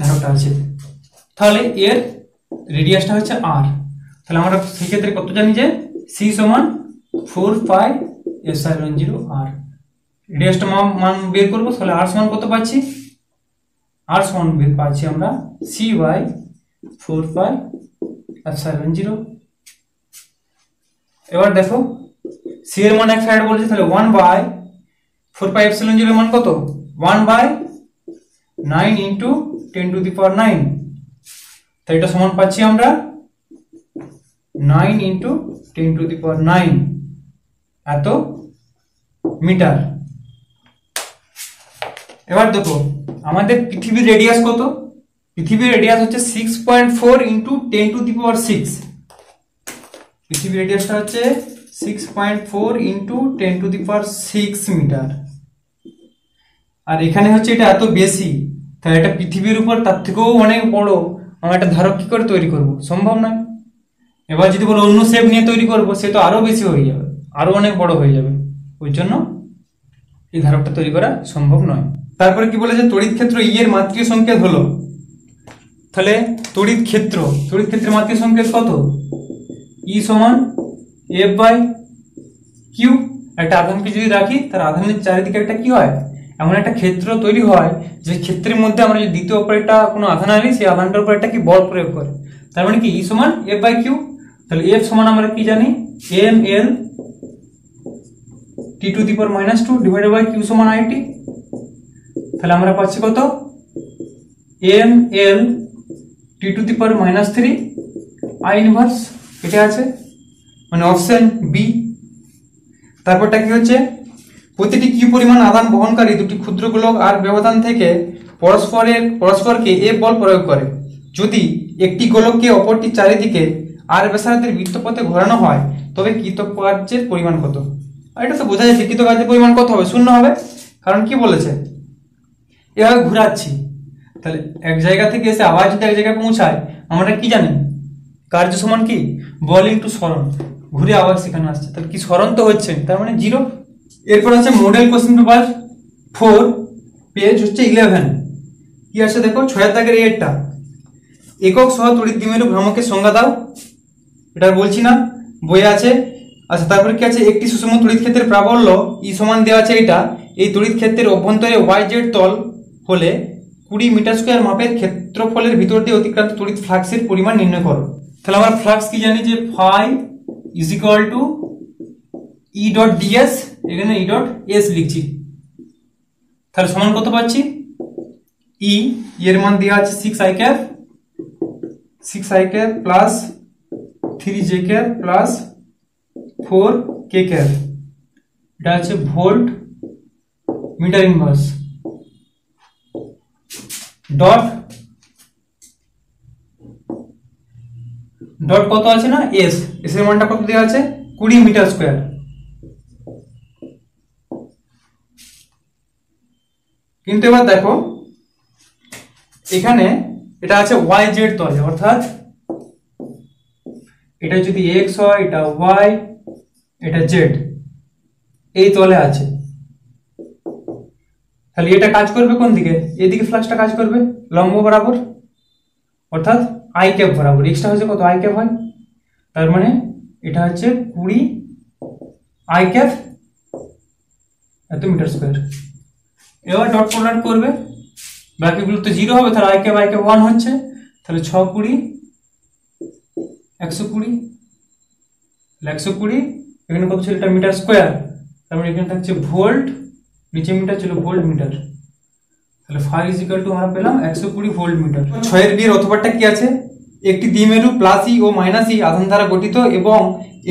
धारकटा आछे ताहले एर रेडियासटा हच्छे आर ताहले आमरा सेई क्षेत्रे कत जानि जे c समान four pi epsilon zero r रेडियासटा मान बेर करब ताहले आर समान कत पाচ্ছি आर समान बेर पाচ্ছি आमरा c by four pi epsilon zero এবার দেখো c এর মান এক সাইড বলেছে তাহলে one by four pi epsilon zero मान कत one by nine into ten to the power nine तो ये समान पाচ্ছি আমরা nine into ten to the power nine এত মিটার। এবার দেখো আমাদের পৃথিবীর রেডিয়াস কত পৃথিবীর রেডিয়াস হচ্ছে six point four into ten to the power six পৃথিবীর রেডিয়াসটা হচ্ছে six point four into ten to the power six metre আর এখানে হচ্ছে এটা এত বেশি তাই এটা পৃথিবীর উপর তার থেকেও অনেক বড় আমরা একটা ধারক কি করে তৈরি করব সম্ভব নয়। এবার যদি বলো অন্য শেপ নিয়ে তৈরি করব সে তো আরো বেশি হয়ে যাবে আরো অনেক বড় হয়ে যাবে ওই জন্য এই ধারকটা তৈরি করা সম্ভব নয়। তারপরে কি বলে যে তড়িৎ ক্ষেত্র ই এর মাত্রিক সংকেত হলো তাহলে তড়িৎ ক্ষেত্র তড়িৎ ক্ষেত্রের মাত্রিক সংকেত কত ই সমান एफ बाई किऊ एक आधान के जो रखी तर आधान चारिदी के एम एक क्षेत्र तैरि है क्षेत्र मध्य द्वितीय ओपरे आधान आनी से आधानटार पर एक बल प्रयोग कर तार माने कि ई समान एफ बाई किऊ एफ समान आमरा कि जानी m l t to the power minus two divided by q समान आई टी ताहले आमरा पाচ্ছি कत m l t to the power minus three i inverse एटा आछे মানে অপশন বি। তারপরটা কি হচ্ছে প্রতিটি কি পরিমাণ আধান বহনকারী দুটি ক্ষুদ্র গোলক আর ব্যবধান থেকে পরস্পরের পরস্পরকে এফ বল প্রয়োগ করে যদি একটি গোলককে অপরটি চারিদিকে আর ব্যাসার্ধের বৃত্তপথে ঘোরানো হয় তবে কৃতকার্যের পরিমাণ কত আর এটা তো বোঝা যাচ্ছে কৃতকার্যের পরিমাণ কত হবে শূন্য হবে কারণ কি বলেছে এভাবে ঘোরাচ্ছি তাহলে এক জায়গা থেকে এসে আবার যদি এক জায়গায় পৌঁছায় আমরা কি জানি কার্য সমান কি বল ইনটু সরণ घुरे आवाज सेखाने आसछे कि सरण तो होच्छे तार माने जीरो। एरपर आछे model question paper four page होच्छे इलेवन कि आछे देखो छयेर दागेर एटा एकक सह तड़ित द्विमेरु भ्रामकेर संज्ञा दाओ एटा बोलछि ना बोये आछे आच्छा तारपर कि आछे एकटी सुषम तड़ित क्षेत्रेर प्राबल्य ई समान देओया आछे एटा एई तड़ित क्षेत्रेर अभ्यन्तरे वाई जेड तल होले बीस मीटार स्कोयार मापेर क्षेत्रफलेर भितर दिये अतिक्रांत तड़ित फ्लाक्सेर परिमाण निर्णय करो ताहले आमरा फ्लाक्स कि जानि जे phi is equal to e dot ds এখানে e dot s লিখছি তাহলে সমান কত পাচ্ছি e এর মান দেয়া আছে six i cap six i cap plus three j cap plus four k cap এটা আছে volt metre inverse dot dot কত আছে না s s এর মানটা কত দেয়া আছে बीस মিটার স্কয়ার কিন্তু এবার দেখো এখানে এটা আছে yz তলে অর্থাৎ এটা যদি x হয় এটা y এটা z এই তলে আছে তাহলে এটা কাজ করবে কোন দিকে এদিকে ফ্লাক্সটা কাজ করবে লম্ব বরাবর অর্থাৎ i cap बराबर एक्सटा হচ্ছে কত i cap হয় তার মানে এটা হচ্ছে बीस i cap এত মিটার স্কয়ার এবার ডট প্রোডাক্ট করবে बाकीগুলো তো জিরো হবে তাহলে i কে y কে वन হচ্ছে তাহলে छह बीस एक बीस এখানে কত ছিল এটা মিটার স্কয়ার তার মানে এখানে থাকছে ভোল্ট নিচে মিটার ছিল ভোল্ট মিটার তাহলে फाइव इक्वल टू আমরা পেলাম एक सौ बीस ভোল্ট মিটার छह এর বিয়ের অতপরটা কি আছে একটি দ্বিমেরু প্লাস ই ও মাইনাস ই আধান দ্বারা গঠিত এবং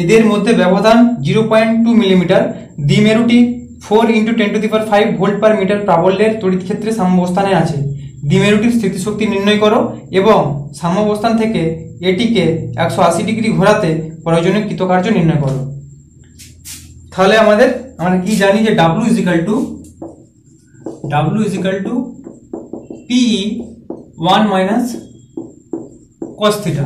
এদের মধ্যে ব্যবধান ज़ीरो पॉइंट टू মিলিমিটার দ্বিমেরুটি four into ten to the power five volt per metre प्राबल्य तड़ित क्षेत्र साम्यवस्थान आछे द्विमेरुटिर स्थितिशक्ति निर्णय करो एवं साम्यवस्थान थेके एटिके एक सौ अस्सी डिग्री घोराते प्रयोजनीय कृतकार्य निर्णय करो ताहले आमादेर आमरा कि जानी जे w is equal to w is equal to p one minus cos theta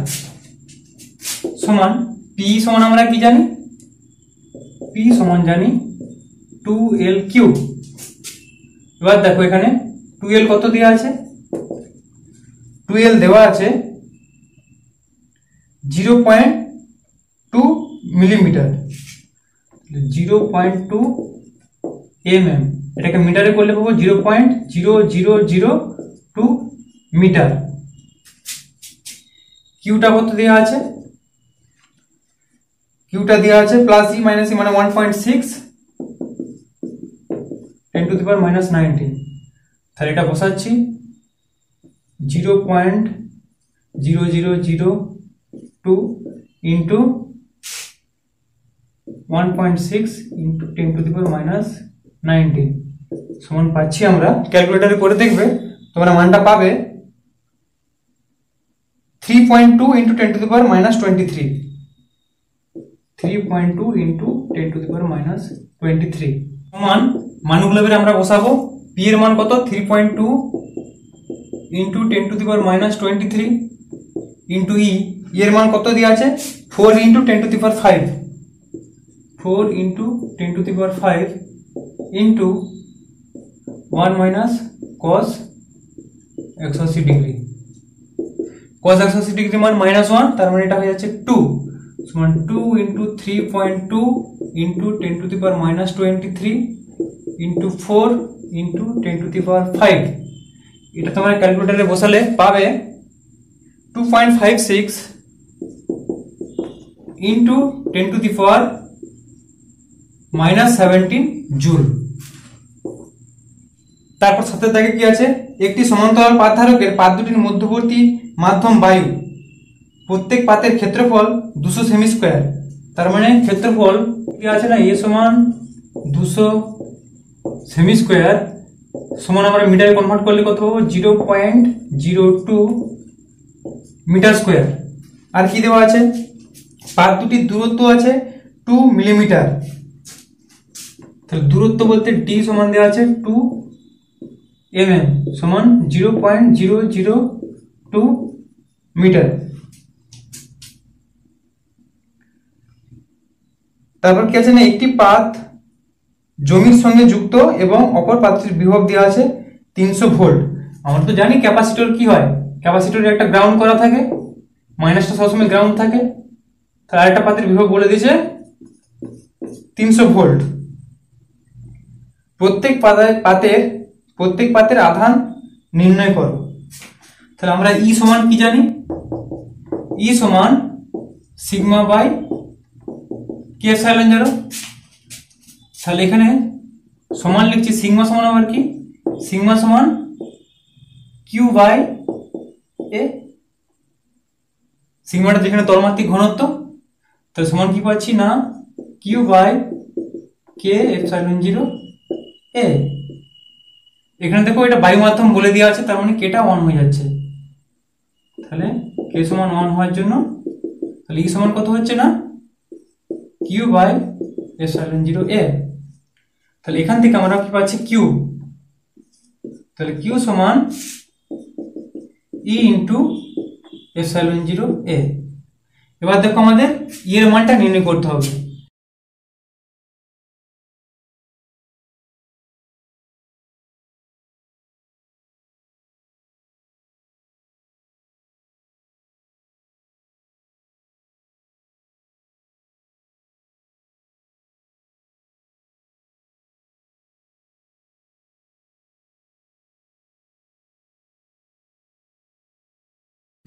समान p समान आमरा कि जानी p समान जानी टू एल क्यूब এবার দেখো এখানে टू एल কত দেয়া আছে टू एल দেওয়া আছে zero point two millimetre zero point two mm এটাকে মিটারে করলে পাবো zero point zero zero zero two metre কিউটা কত দেয়া আছে কিউটা দেয়া আছে প্লাস ই মাইনাস ই মানে one point six ten to the power minus nineteen ताहले एटा बसाচ্ছি zero point zero zero zero two into one point six into ten to the power minus nineteen समान পাচ্ছি আমরা ক্যালকুলেটরে করে দেখবে তোমরা মানটা পাবে three point two into ten to the power minus twenty three three point two into ten to the power minus twenty three मान मानগুলোকে আমরা বসাবো p এর মান কত three point two into ten to the power minus twenty three into e এর মান কত দেয়া আছে four into ten to the power five four into ten to the power five into one minus cos एक सौ अस्सी degree cos एक सौ अस्सी ডিগ্রি মান माइनस वन তার মানে এটা হয়ে যাচ্ছে टू সমান two into three point two into ten to the power minus twenty three into four into ten to the power five इटा तुम्हारे कैलकुलेटरे बसाले पावे two point five six into ten to the power minus seventeen joule तारपर साथे थाके कि आछे एकटी समान्तराल पातधारकेर पात दुटिर मध्यवर्ती माध्यम वायु प्रत्येक पातेर क्षेत्रफल टू हंड्रेड सेमी स्क्वायर तार माने क्षेत्रफल कि आछे ना ए समान टू हंड्रेड सेमी स्क्वायर समान আমরা মিটারে কনভার্ট করলে কত পাবো zero point zero two metre square আর কি দেওয়া আছে পাত দুটি দূরত্ব আছে टू মিলিমিটার তাহলে দূরত্ব বলতে d সমান দেওয়া আছে टू mm সমান zero point zero zero two metre তারপর কি আছে না একটি পাত জমির সঙ্গে যুক্ত এবং অপর পাত্রের বিভব দেয়া আছে तीन सौ ভোল্ট আমরা তো জানি ক্যাপাসিটর কি হয় ক্যাপাসিটরে একটা গ্রাউন্ড করা থাকে মাইনাসটা সবসময় গ্রাউন্ড থাকে তাহলে আরেকটা পাত্রের বিভব বলে দিয়েছে तीन सौ ভোল্ট প্রত্যেক পাতের প্রত্যেক পাতের আধান নির্ণয় করো তাহলে আমরা e সমান কি জানি e সমান sigma by K epsilon zero তাহলে এখানে সমান লিখছি সিগমা সমান আবার কি সিগমা সমান q বাই a সিগমাটা যেখানে তলমাত্রিক ঘনত্ব তাহলে সমান কি পাচ্ছি না q by k epsilon zero a এখানে দেখো এটা বায়ু মাধ্যম বলে দেওয়া আছে তার মানে k টা वन হয়ে যাচ্ছে তাহলে k সমান वन হওয়ার জন্য তাহলে e সমান কত হচ্ছে না q by epsilon zero a তাহলে এখান থেকে আমরা কি পাচ্ছি q তাহলে q সমান e into epsilon zero a এবার দেখো আমাদের e এর মানটা নির্ণয় করতে হবে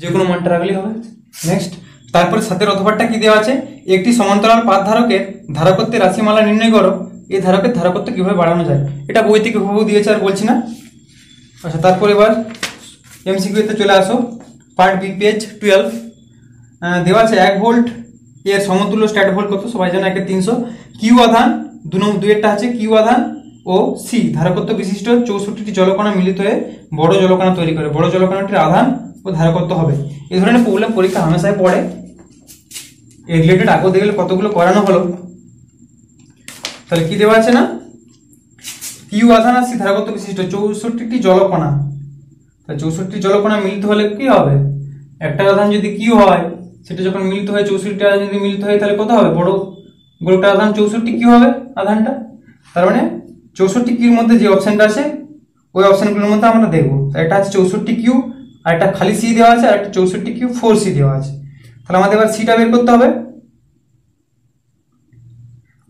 যেকোনো মান রাখলেই হবে। নেক্সট তারপর সাতের অথবারটা কি দেওয়া আছে, একটি সমান্তরাল পাঁচ ধারকের ধারকত্বের রাশিমালা নির্ণয় করো, এই ধারকের ধারকত্ব কিভাবে বাড়ানো যায়। এটা বইতে কিভাবে দিয়েছে আর বলছি না। আচ্ছা তারপর এবার এমসিকিউতে চলে আসো, পার্ট বি পেজ টুয়েলভ। দেওয়া আছে এক ভোল্ট এর সমতুল্য স্ট্যাট ভোল্ট কত সবাই জানো, একের তিনশো। কিউ আধান দু নম্বর দুয়েরটা আছে কিউ আধান ও সি ধারকত্ব বিশিষ্ট চৌষট্টিটি জলকণা মিলিত হয়ে বড় জলকণা তৈরি করে, বড় জলকণাটির আধান ও ধারকত্ব হবে। এই ধরনের প্রবলেম পরীক্ষা হামেশাই পড়ে, এই রিলেটেড আগে দেখলে কতগুলো করানো হলো। তাহলে কি দেওয়া আছে না, কিউ আধান আর সি ধারকত্ব বিশিষ্ট চৌষট্টিটি জলকণা, তাহলে চৌষট্টি জলকণা মিলিত হলে কি হবে, একটা আধান যদি কিউ হয় সেটা যখন মিলিত হয় চৌষট্টি আধান যদি মিলিত হয় তাহলে কত হবে, বড় গোলটা আধান চৌষট্টি কিউ হবে আধানটা। তার মানে চৌষট্টি কিউর মধ্যে যে অপশানটা আছে ওই অপশানগুলোর মধ্যে আমরা দেখবো। একটা আছে চৌষট্টি কিউ আর একটা খালি সি দেওয়া আছে, আর একটা চৌষট্টি কিউ ফোর সি দেওয়া আছে। তাহলে আমাদের এবার সিটা বের করতে হবে,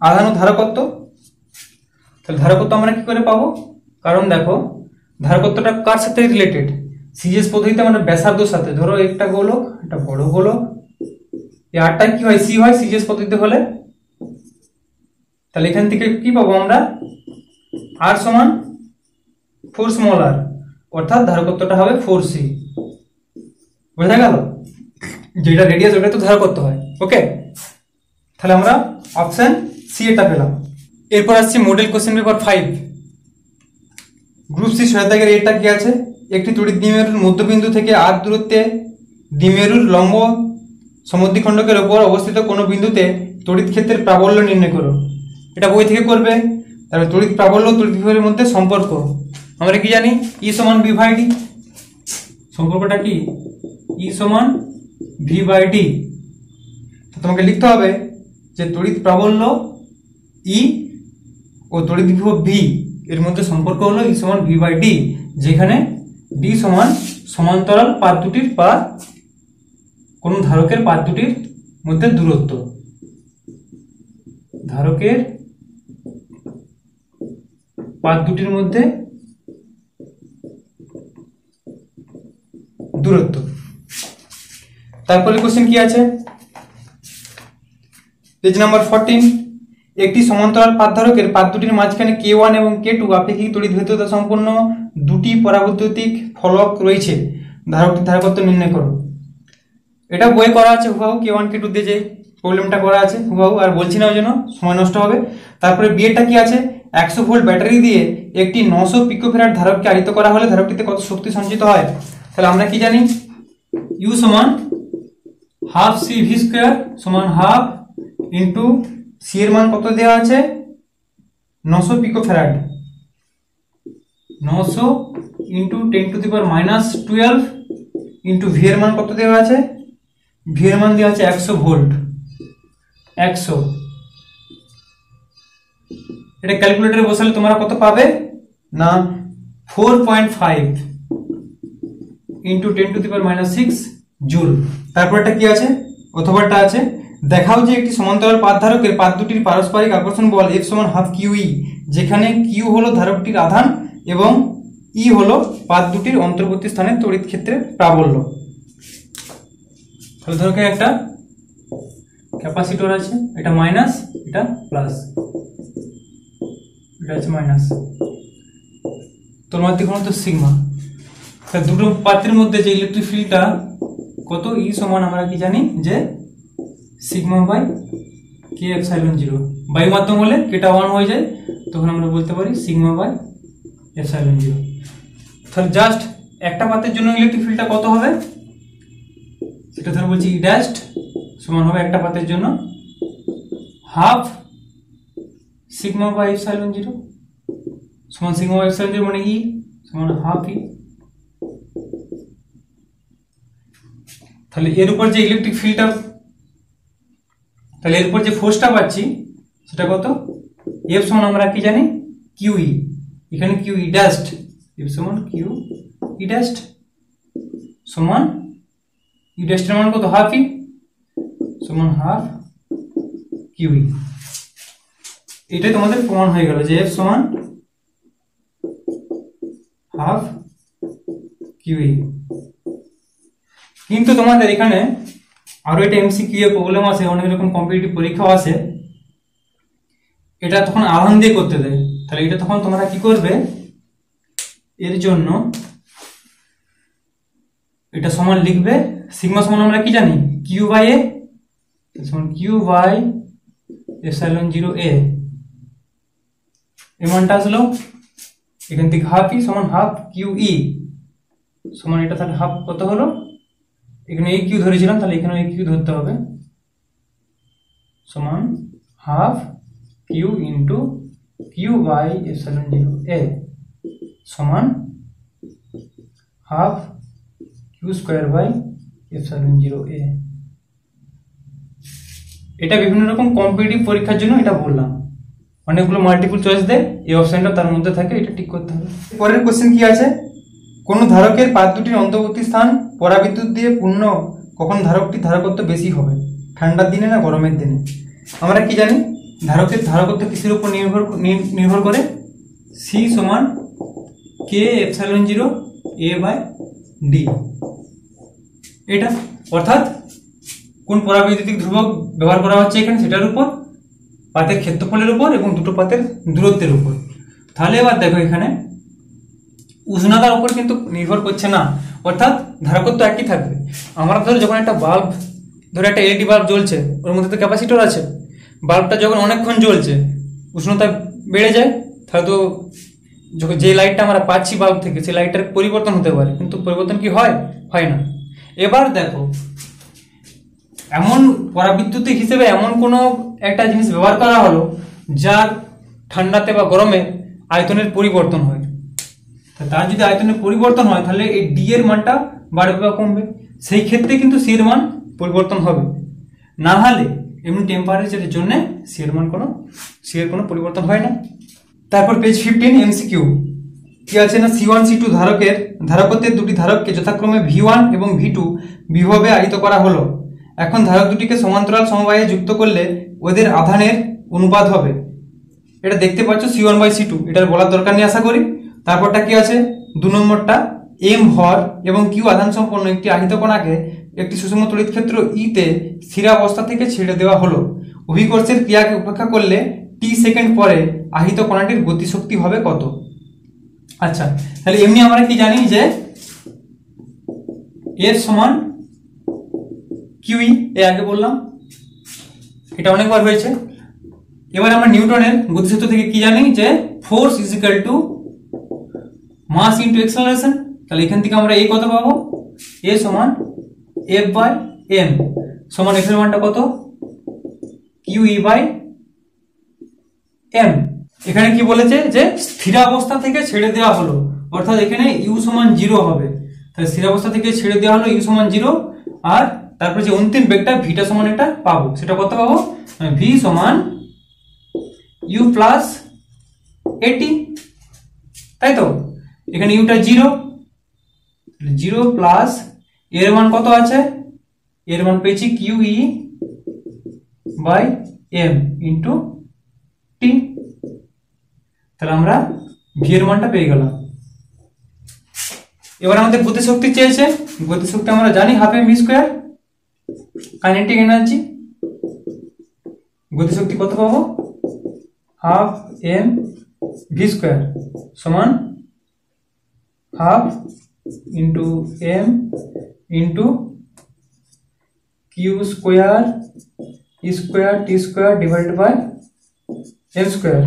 আধান ও ধারকত্ব। তাহলে ধারকত্ব আমরা কি করে পাবো, কারণ দেখো ধারকত্বটা কার সাথে রিলেটেড, সিজিএস পদ্ধতিতে আমরা ব্যাসার্ধর সাথে, ধরো একটা গোলক একটা বড় গোলক, এই আটটা কি হয় সি হয় সিজিএস পদ্ধতিতে হলে। তাহলে এখান থেকে কি পাবো আমরা, আর সমান ফোর স্মল আর, অর্থাৎ ধারকত্বটা হবে ফোর সি। বোঝা গেল, যেটা রেডিয়াস ওটা তো ধারকত্ব হয়। ওকে তাহলে আমরা অপশন সি এটা পেলাম। এরপর আসছে model question paper five, group C সহায়তাকের এটা কি আছে, একটি তড়িৎ দ্বিমেরুর মধ্যবিন্দু থেকে আর দূরত্বে দ্বিমেরুর লম্ব সমদ্বিখণ্ডকের ওপর অবস্থিত কোনো বিন্দুতে তড়িৎ ক্ষেত্রের প্রাবল্য নির্ণয় করো। এটা বই থেকে করবে। তাহলে তড়িৎ প্রাবল্য তড়িৎ বিভবের মধ্যে সম্পর্ক আমরা কি জানি, ই সমান ভি বাই ডি। সম্পর্কটা কি, ই সমান ভি বাই ডি। তোমাকে লিখতে হবে যে তড়িৎ প্রাবল্য ই ও তড়িৎ বিভব ভি এর মধ্যে সম্পর্ক হলো ই সমান ভি বাই ডি, যেখানে ডি সমান সমান্তরাল পাত দুটির বা কোন ধারকের পাত দুটির মধ্যে দূরত্ব, ধারকের পাত দুটির মধ্যে দূরত্ব। তারপরে কোশ্চেন কি আছে, পেজ নাম্বার ফোরটিন, একটি সমান্তরাল পাত ধারকের পাত দুটির মাঝখানে কে ওয়ান এবং কে টু আপেক্ষিক তড়িৎ ভেদ্যতা সম্পন্ন দুটি পরাবৈদ্যুতিক ফলক রয়েছে, ধারকটির ধারকত্ব নির্ণয় করো। এটা বই করা আছে হুবাহু, কে ওয়ান কে টু দিয়ে যে প্রবলেমটা করা আছে হুবাহু, আর বলছি না ওই জন্য সময় নষ্ট হবে। তারপরে বিয়েটা কি আছে, একশো ভোল্ট ব্যাটারি দিয়ে একটি নশো পিকোফেরাড ধারককে আয়িত করা হলে ধারকটিতে কত শক্তি সঞ্চিত হয়। তাহলে আমরা কি জানি, ইউ সমান হাফ সি ভি স্কোয়ার সমান হাফ ইন্টু সি এর মান কত দেওয়া আছে, নশো পিকোফেরাড, নশো into ten to the power minus twelve into V এর মান কত দেওয়া আছে, ভি এর মান দেওয়া আছে একশো ভোল্ট, একশো। এটা ক্যালকুলেটরে বসালে তোমরা কত পাবে না, four point five into ten to the power minus six joule. তারপরটা কি আছে, অথবাটা আছে, দেখাও যে একটি সমান্তরাল পাত ধারকের পাত দুটির পারস্পরিক আকর্ষণ বল এফ সমান হাফ কিউই, যেখানে কিউ হলো ধারকটির আধান এবং ই হলো পাত দুটির অন্তর্বর্তী স্থানে তড়িৎ ক্ষেত্রে প্রাবল্য। তাহলে ধরো একটা ক্যাপাসিটর আছে, এটা মাইনাস এটা প্লাস, এটা আছে মাইনাস, তোমার দিকে তো সিগমা। তাহলে দুটো পাত্রের মধ্যে যে ইলেকট্রিক ফিল্ডটা কত, ই সমান আমরা কি জানি যে sigma by K epsilon zero, বায়ু মাধ্যম হলে কেটা ওয়ান হয়ে যায়, তখন আমরা বলতে পারি সিগমা বাই এপসাইলন জিরো। তাহলে জাস্ট একটা পাতের জন্য ইলেকট্রিক ফিল্ডটা কত হবে, সেটা ধরে বলছি ই ড্যাশ সমান হবে একটা পাতের জন্য half sigma by epsilon zero সমান সিগমা বাই এপসাইলন জিরো মানে ই সমান হাফ ই। তাহলে এর উপর যে ইলেকট্রিক ফিল্ডটা, তাহলে এরপর যে ফোর্সটা পাচ্ছি সেটা কত, এফ সমান আমরা কি জানি কিউই, এখানে কিউ ই ডাস্ট, এফ সমান কিউ ই ডাস্ট সমান ই ডাস্টের মান কত হাফ ই সমান হাফ কিউই। এটাই তোমাদের প্রমাণ হয়ে গেল যে এফ সমান হাফ কিউই। কিন্তু তোমাদের এখানে আরো একটা এমসিকিউ প্রবলেম আছে, অনেক রকম কম্পিটিটিভ পরীক্ষা আছে, এটা তখন আহ্বান দিয়ে করতে দেয়। তাহলে এটা তখন তোমরা কি করবে, এর জন্য এটা সমান লিখবে, সিগমা সমান আমরা কি জানি কিউ বাই এ সমান Q by epsilon zero A, এমনটা আসলো এখান থেকে হাফ ই সমান হাফ কিউ ই সমান এটা তাহলে হাফ কত হলো, এখানে এই কিউ ধরেছিলাম তাহলে এখানে এই কিউ ধরতে হবে, সমান half Q into Q by epsilon zero A সমান half Q square by epsilon zero A. এটা বিভিন্ন রকম কম্পিটিটিভ পরীক্ষার জন্য এটা বললাম, অনেকগুলো মাল্টিপল চয়েস দেয়, এই অপশনটা তার মধ্যে থাকে, এটা ঠিক করতে হবে। পরের কোশ্চেন কি আছে, কোন ধারকের পাত দুটির অন্তর্বর্তী স্থান পরাবিদ্যুৎ দিয়ে পূর্ণ, কখন ধারকটি ধারকত্ব বেশি হবে, ঠান্ডার দিনে না গরমের দিনে। আমরা কি জানি ধারকের ধারকত্ব কিসের উপর নির্ভর নির্ভর করে, সি সমান K epsilon zero A by D, এটা অর্থাৎ কোন পরাবৈদ্যুতিক ধ্রুবক ব্যবহার করা হচ্ছে এখানে সেটার উপর, পাতের ক্ষেত্রফলের উপর এবং দুটো পাতের দূরত্বের উপর। তাহলে এবার দেখো এখানে উষ্ণতার উপর কিন্তু নির্ভর করছে না, অর্থাৎ ধারকত্ব একই থাকবে। আমরা ধরো যখন একটা বাল্ব ধরে একটা এলইডি বাল্ব জ্বলছে, ওর মধ্যে তো ক্যাপাসিটর আছে, বাল্বটা যখন অনেকক্ষণ জ্বলছে উষ্ণতা বেড়ে যায়, তাহলে তো যখন যে লাইটটা আমরা পাচ্ছি বাল্ব থেকে সেই লাইটটার পরিবর্তন হতে পারে, কিন্তু পরিবর্তন কি হয়, হয় না। এবার দেখো এমন পরাবিদ্যুতিক হিসেবে এমন কোনো একটা জিনিস ব্যবহার করা হলো যার ঠান্ডাতে বা গরমে আয়তনের পরিবর্তন হয়, তার যদি আয়তনের পরিবর্তন হয় তাহলে এই ডি এর মানটা বাড়বে বা কমবে, সেই ক্ষেত্রে কিন্তু সি এর মান পরিবর্তন হবে, না হলে এমনি টেম্পারেচারের জন্য সি এর মান কোনো সি এর কোনো পরিবর্তন হয় না। তারপর পেজ ফিফটিন এমসিকিউ কি আছে না, সি ওয়ান সি টু ধারকের ধারকত্বের দুটি ধারককে যথাক্রমে ভি ওয়ান এবং ভি টু বিভবে আহিত করা হলো, এখন ধারক দুটিকে সমান্তরাল সমবায়ে যুক্ত করলে ওদের আধানের অনুপাত হবে। এটা দেখতে পাচ্ছ C one by C two, এটার বলার দরকার নেই আশা করি। তারপরটা কি আছে দু নম্বরটা, এম ভর এবং কিউ আধান সম্পন্ন একটি আহিত কণাকে একটি সুষম তড়িৎ ক্ষেত্র ইতে স্থিরাবস্থা থেকে ছেড়ে দেওয়া হলো, অভিকর্ষের ক্রিয়াকে উপেক্ষা করলে টি সেকেন্ড পরে আহিত কণাটির গতিশক্তি হবে কত। আচ্ছা তাহলে এমনি আমরা কি জানি যে এর সমান কিউই, এ আগে বললাম এটা অনেকবার হয়েছে। এবার আমরা নিউটনের গতিসূত্র থেকে কি জানি যে force is equal to mass into acceleration, তাহলে এখান থেকে আমরা এই কত পাবো, এ সমান এফ বাই এম সমান এফ এর মানটা কত কিউই বাই এম। এখানে কি বলেছে যে স্থিরাবস্থা থেকে ছেড়ে দেওয়া হলো, অর্থাৎ এখানে ইউ সমান জিরো হবে, তাহলে স্থিরাবস্থা থেকে ছেড়ে দেওয়া হলো ইউ সমান জিরো, আর তারপরে যে অন্তিম বেগটা ভিটা সমান একটা পাবো, সেটা কত পাবো ভি সমান ইউ প্লাস এটি, তাই তো এখানে ইউটা জিরো জিরো প্লাস এর মান কত আছে, এর মান পেয়েছি Q E by M into টি, তাহলে আমরা ভি এর মানটা পেয়ে গেলাম। এবার আমাদের গতিশক্তি চেয়েছে, গতিশক্তি আমরা জানি half M V square, kinetic energy গতিশক্তি কত পাবো হাফ এম ভি স্কোয়ার সমান half into M into Q square square T square divide by M square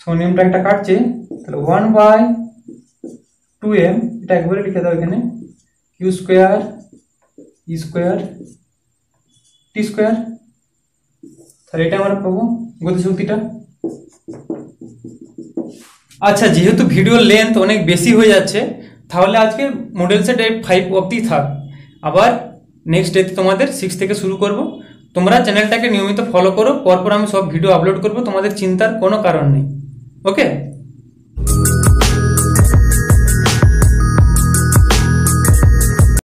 সমান এমটা একটা কাটছে, তাহলে ওয়ান বাই টু এম, এটা একবারে লিখে দাও এখানে কিউ স্কোয়ার স্কোয়ার টি স্কোয়ার, তাহলে এটা আমরা পাবো গতিশক্তিটা। আচ্ছা যেহেতু ভিডিওর লেন্থ অনেক বেশি হয়ে যাচ্ছে, তাহলে আজকে মডেল সেট ফাইভ অবধি থাক, আবার নেক্সট ডেতে তোমাদের সিক্স থেকে শুরু করব। তোমরা চ্যানেলটাকে নিয়মিত ফলো করো, পরপর আমি সব ভিডিও আপলোড করব, তোমাদের চিন্তার কোনো কারণ নেই। ওকে।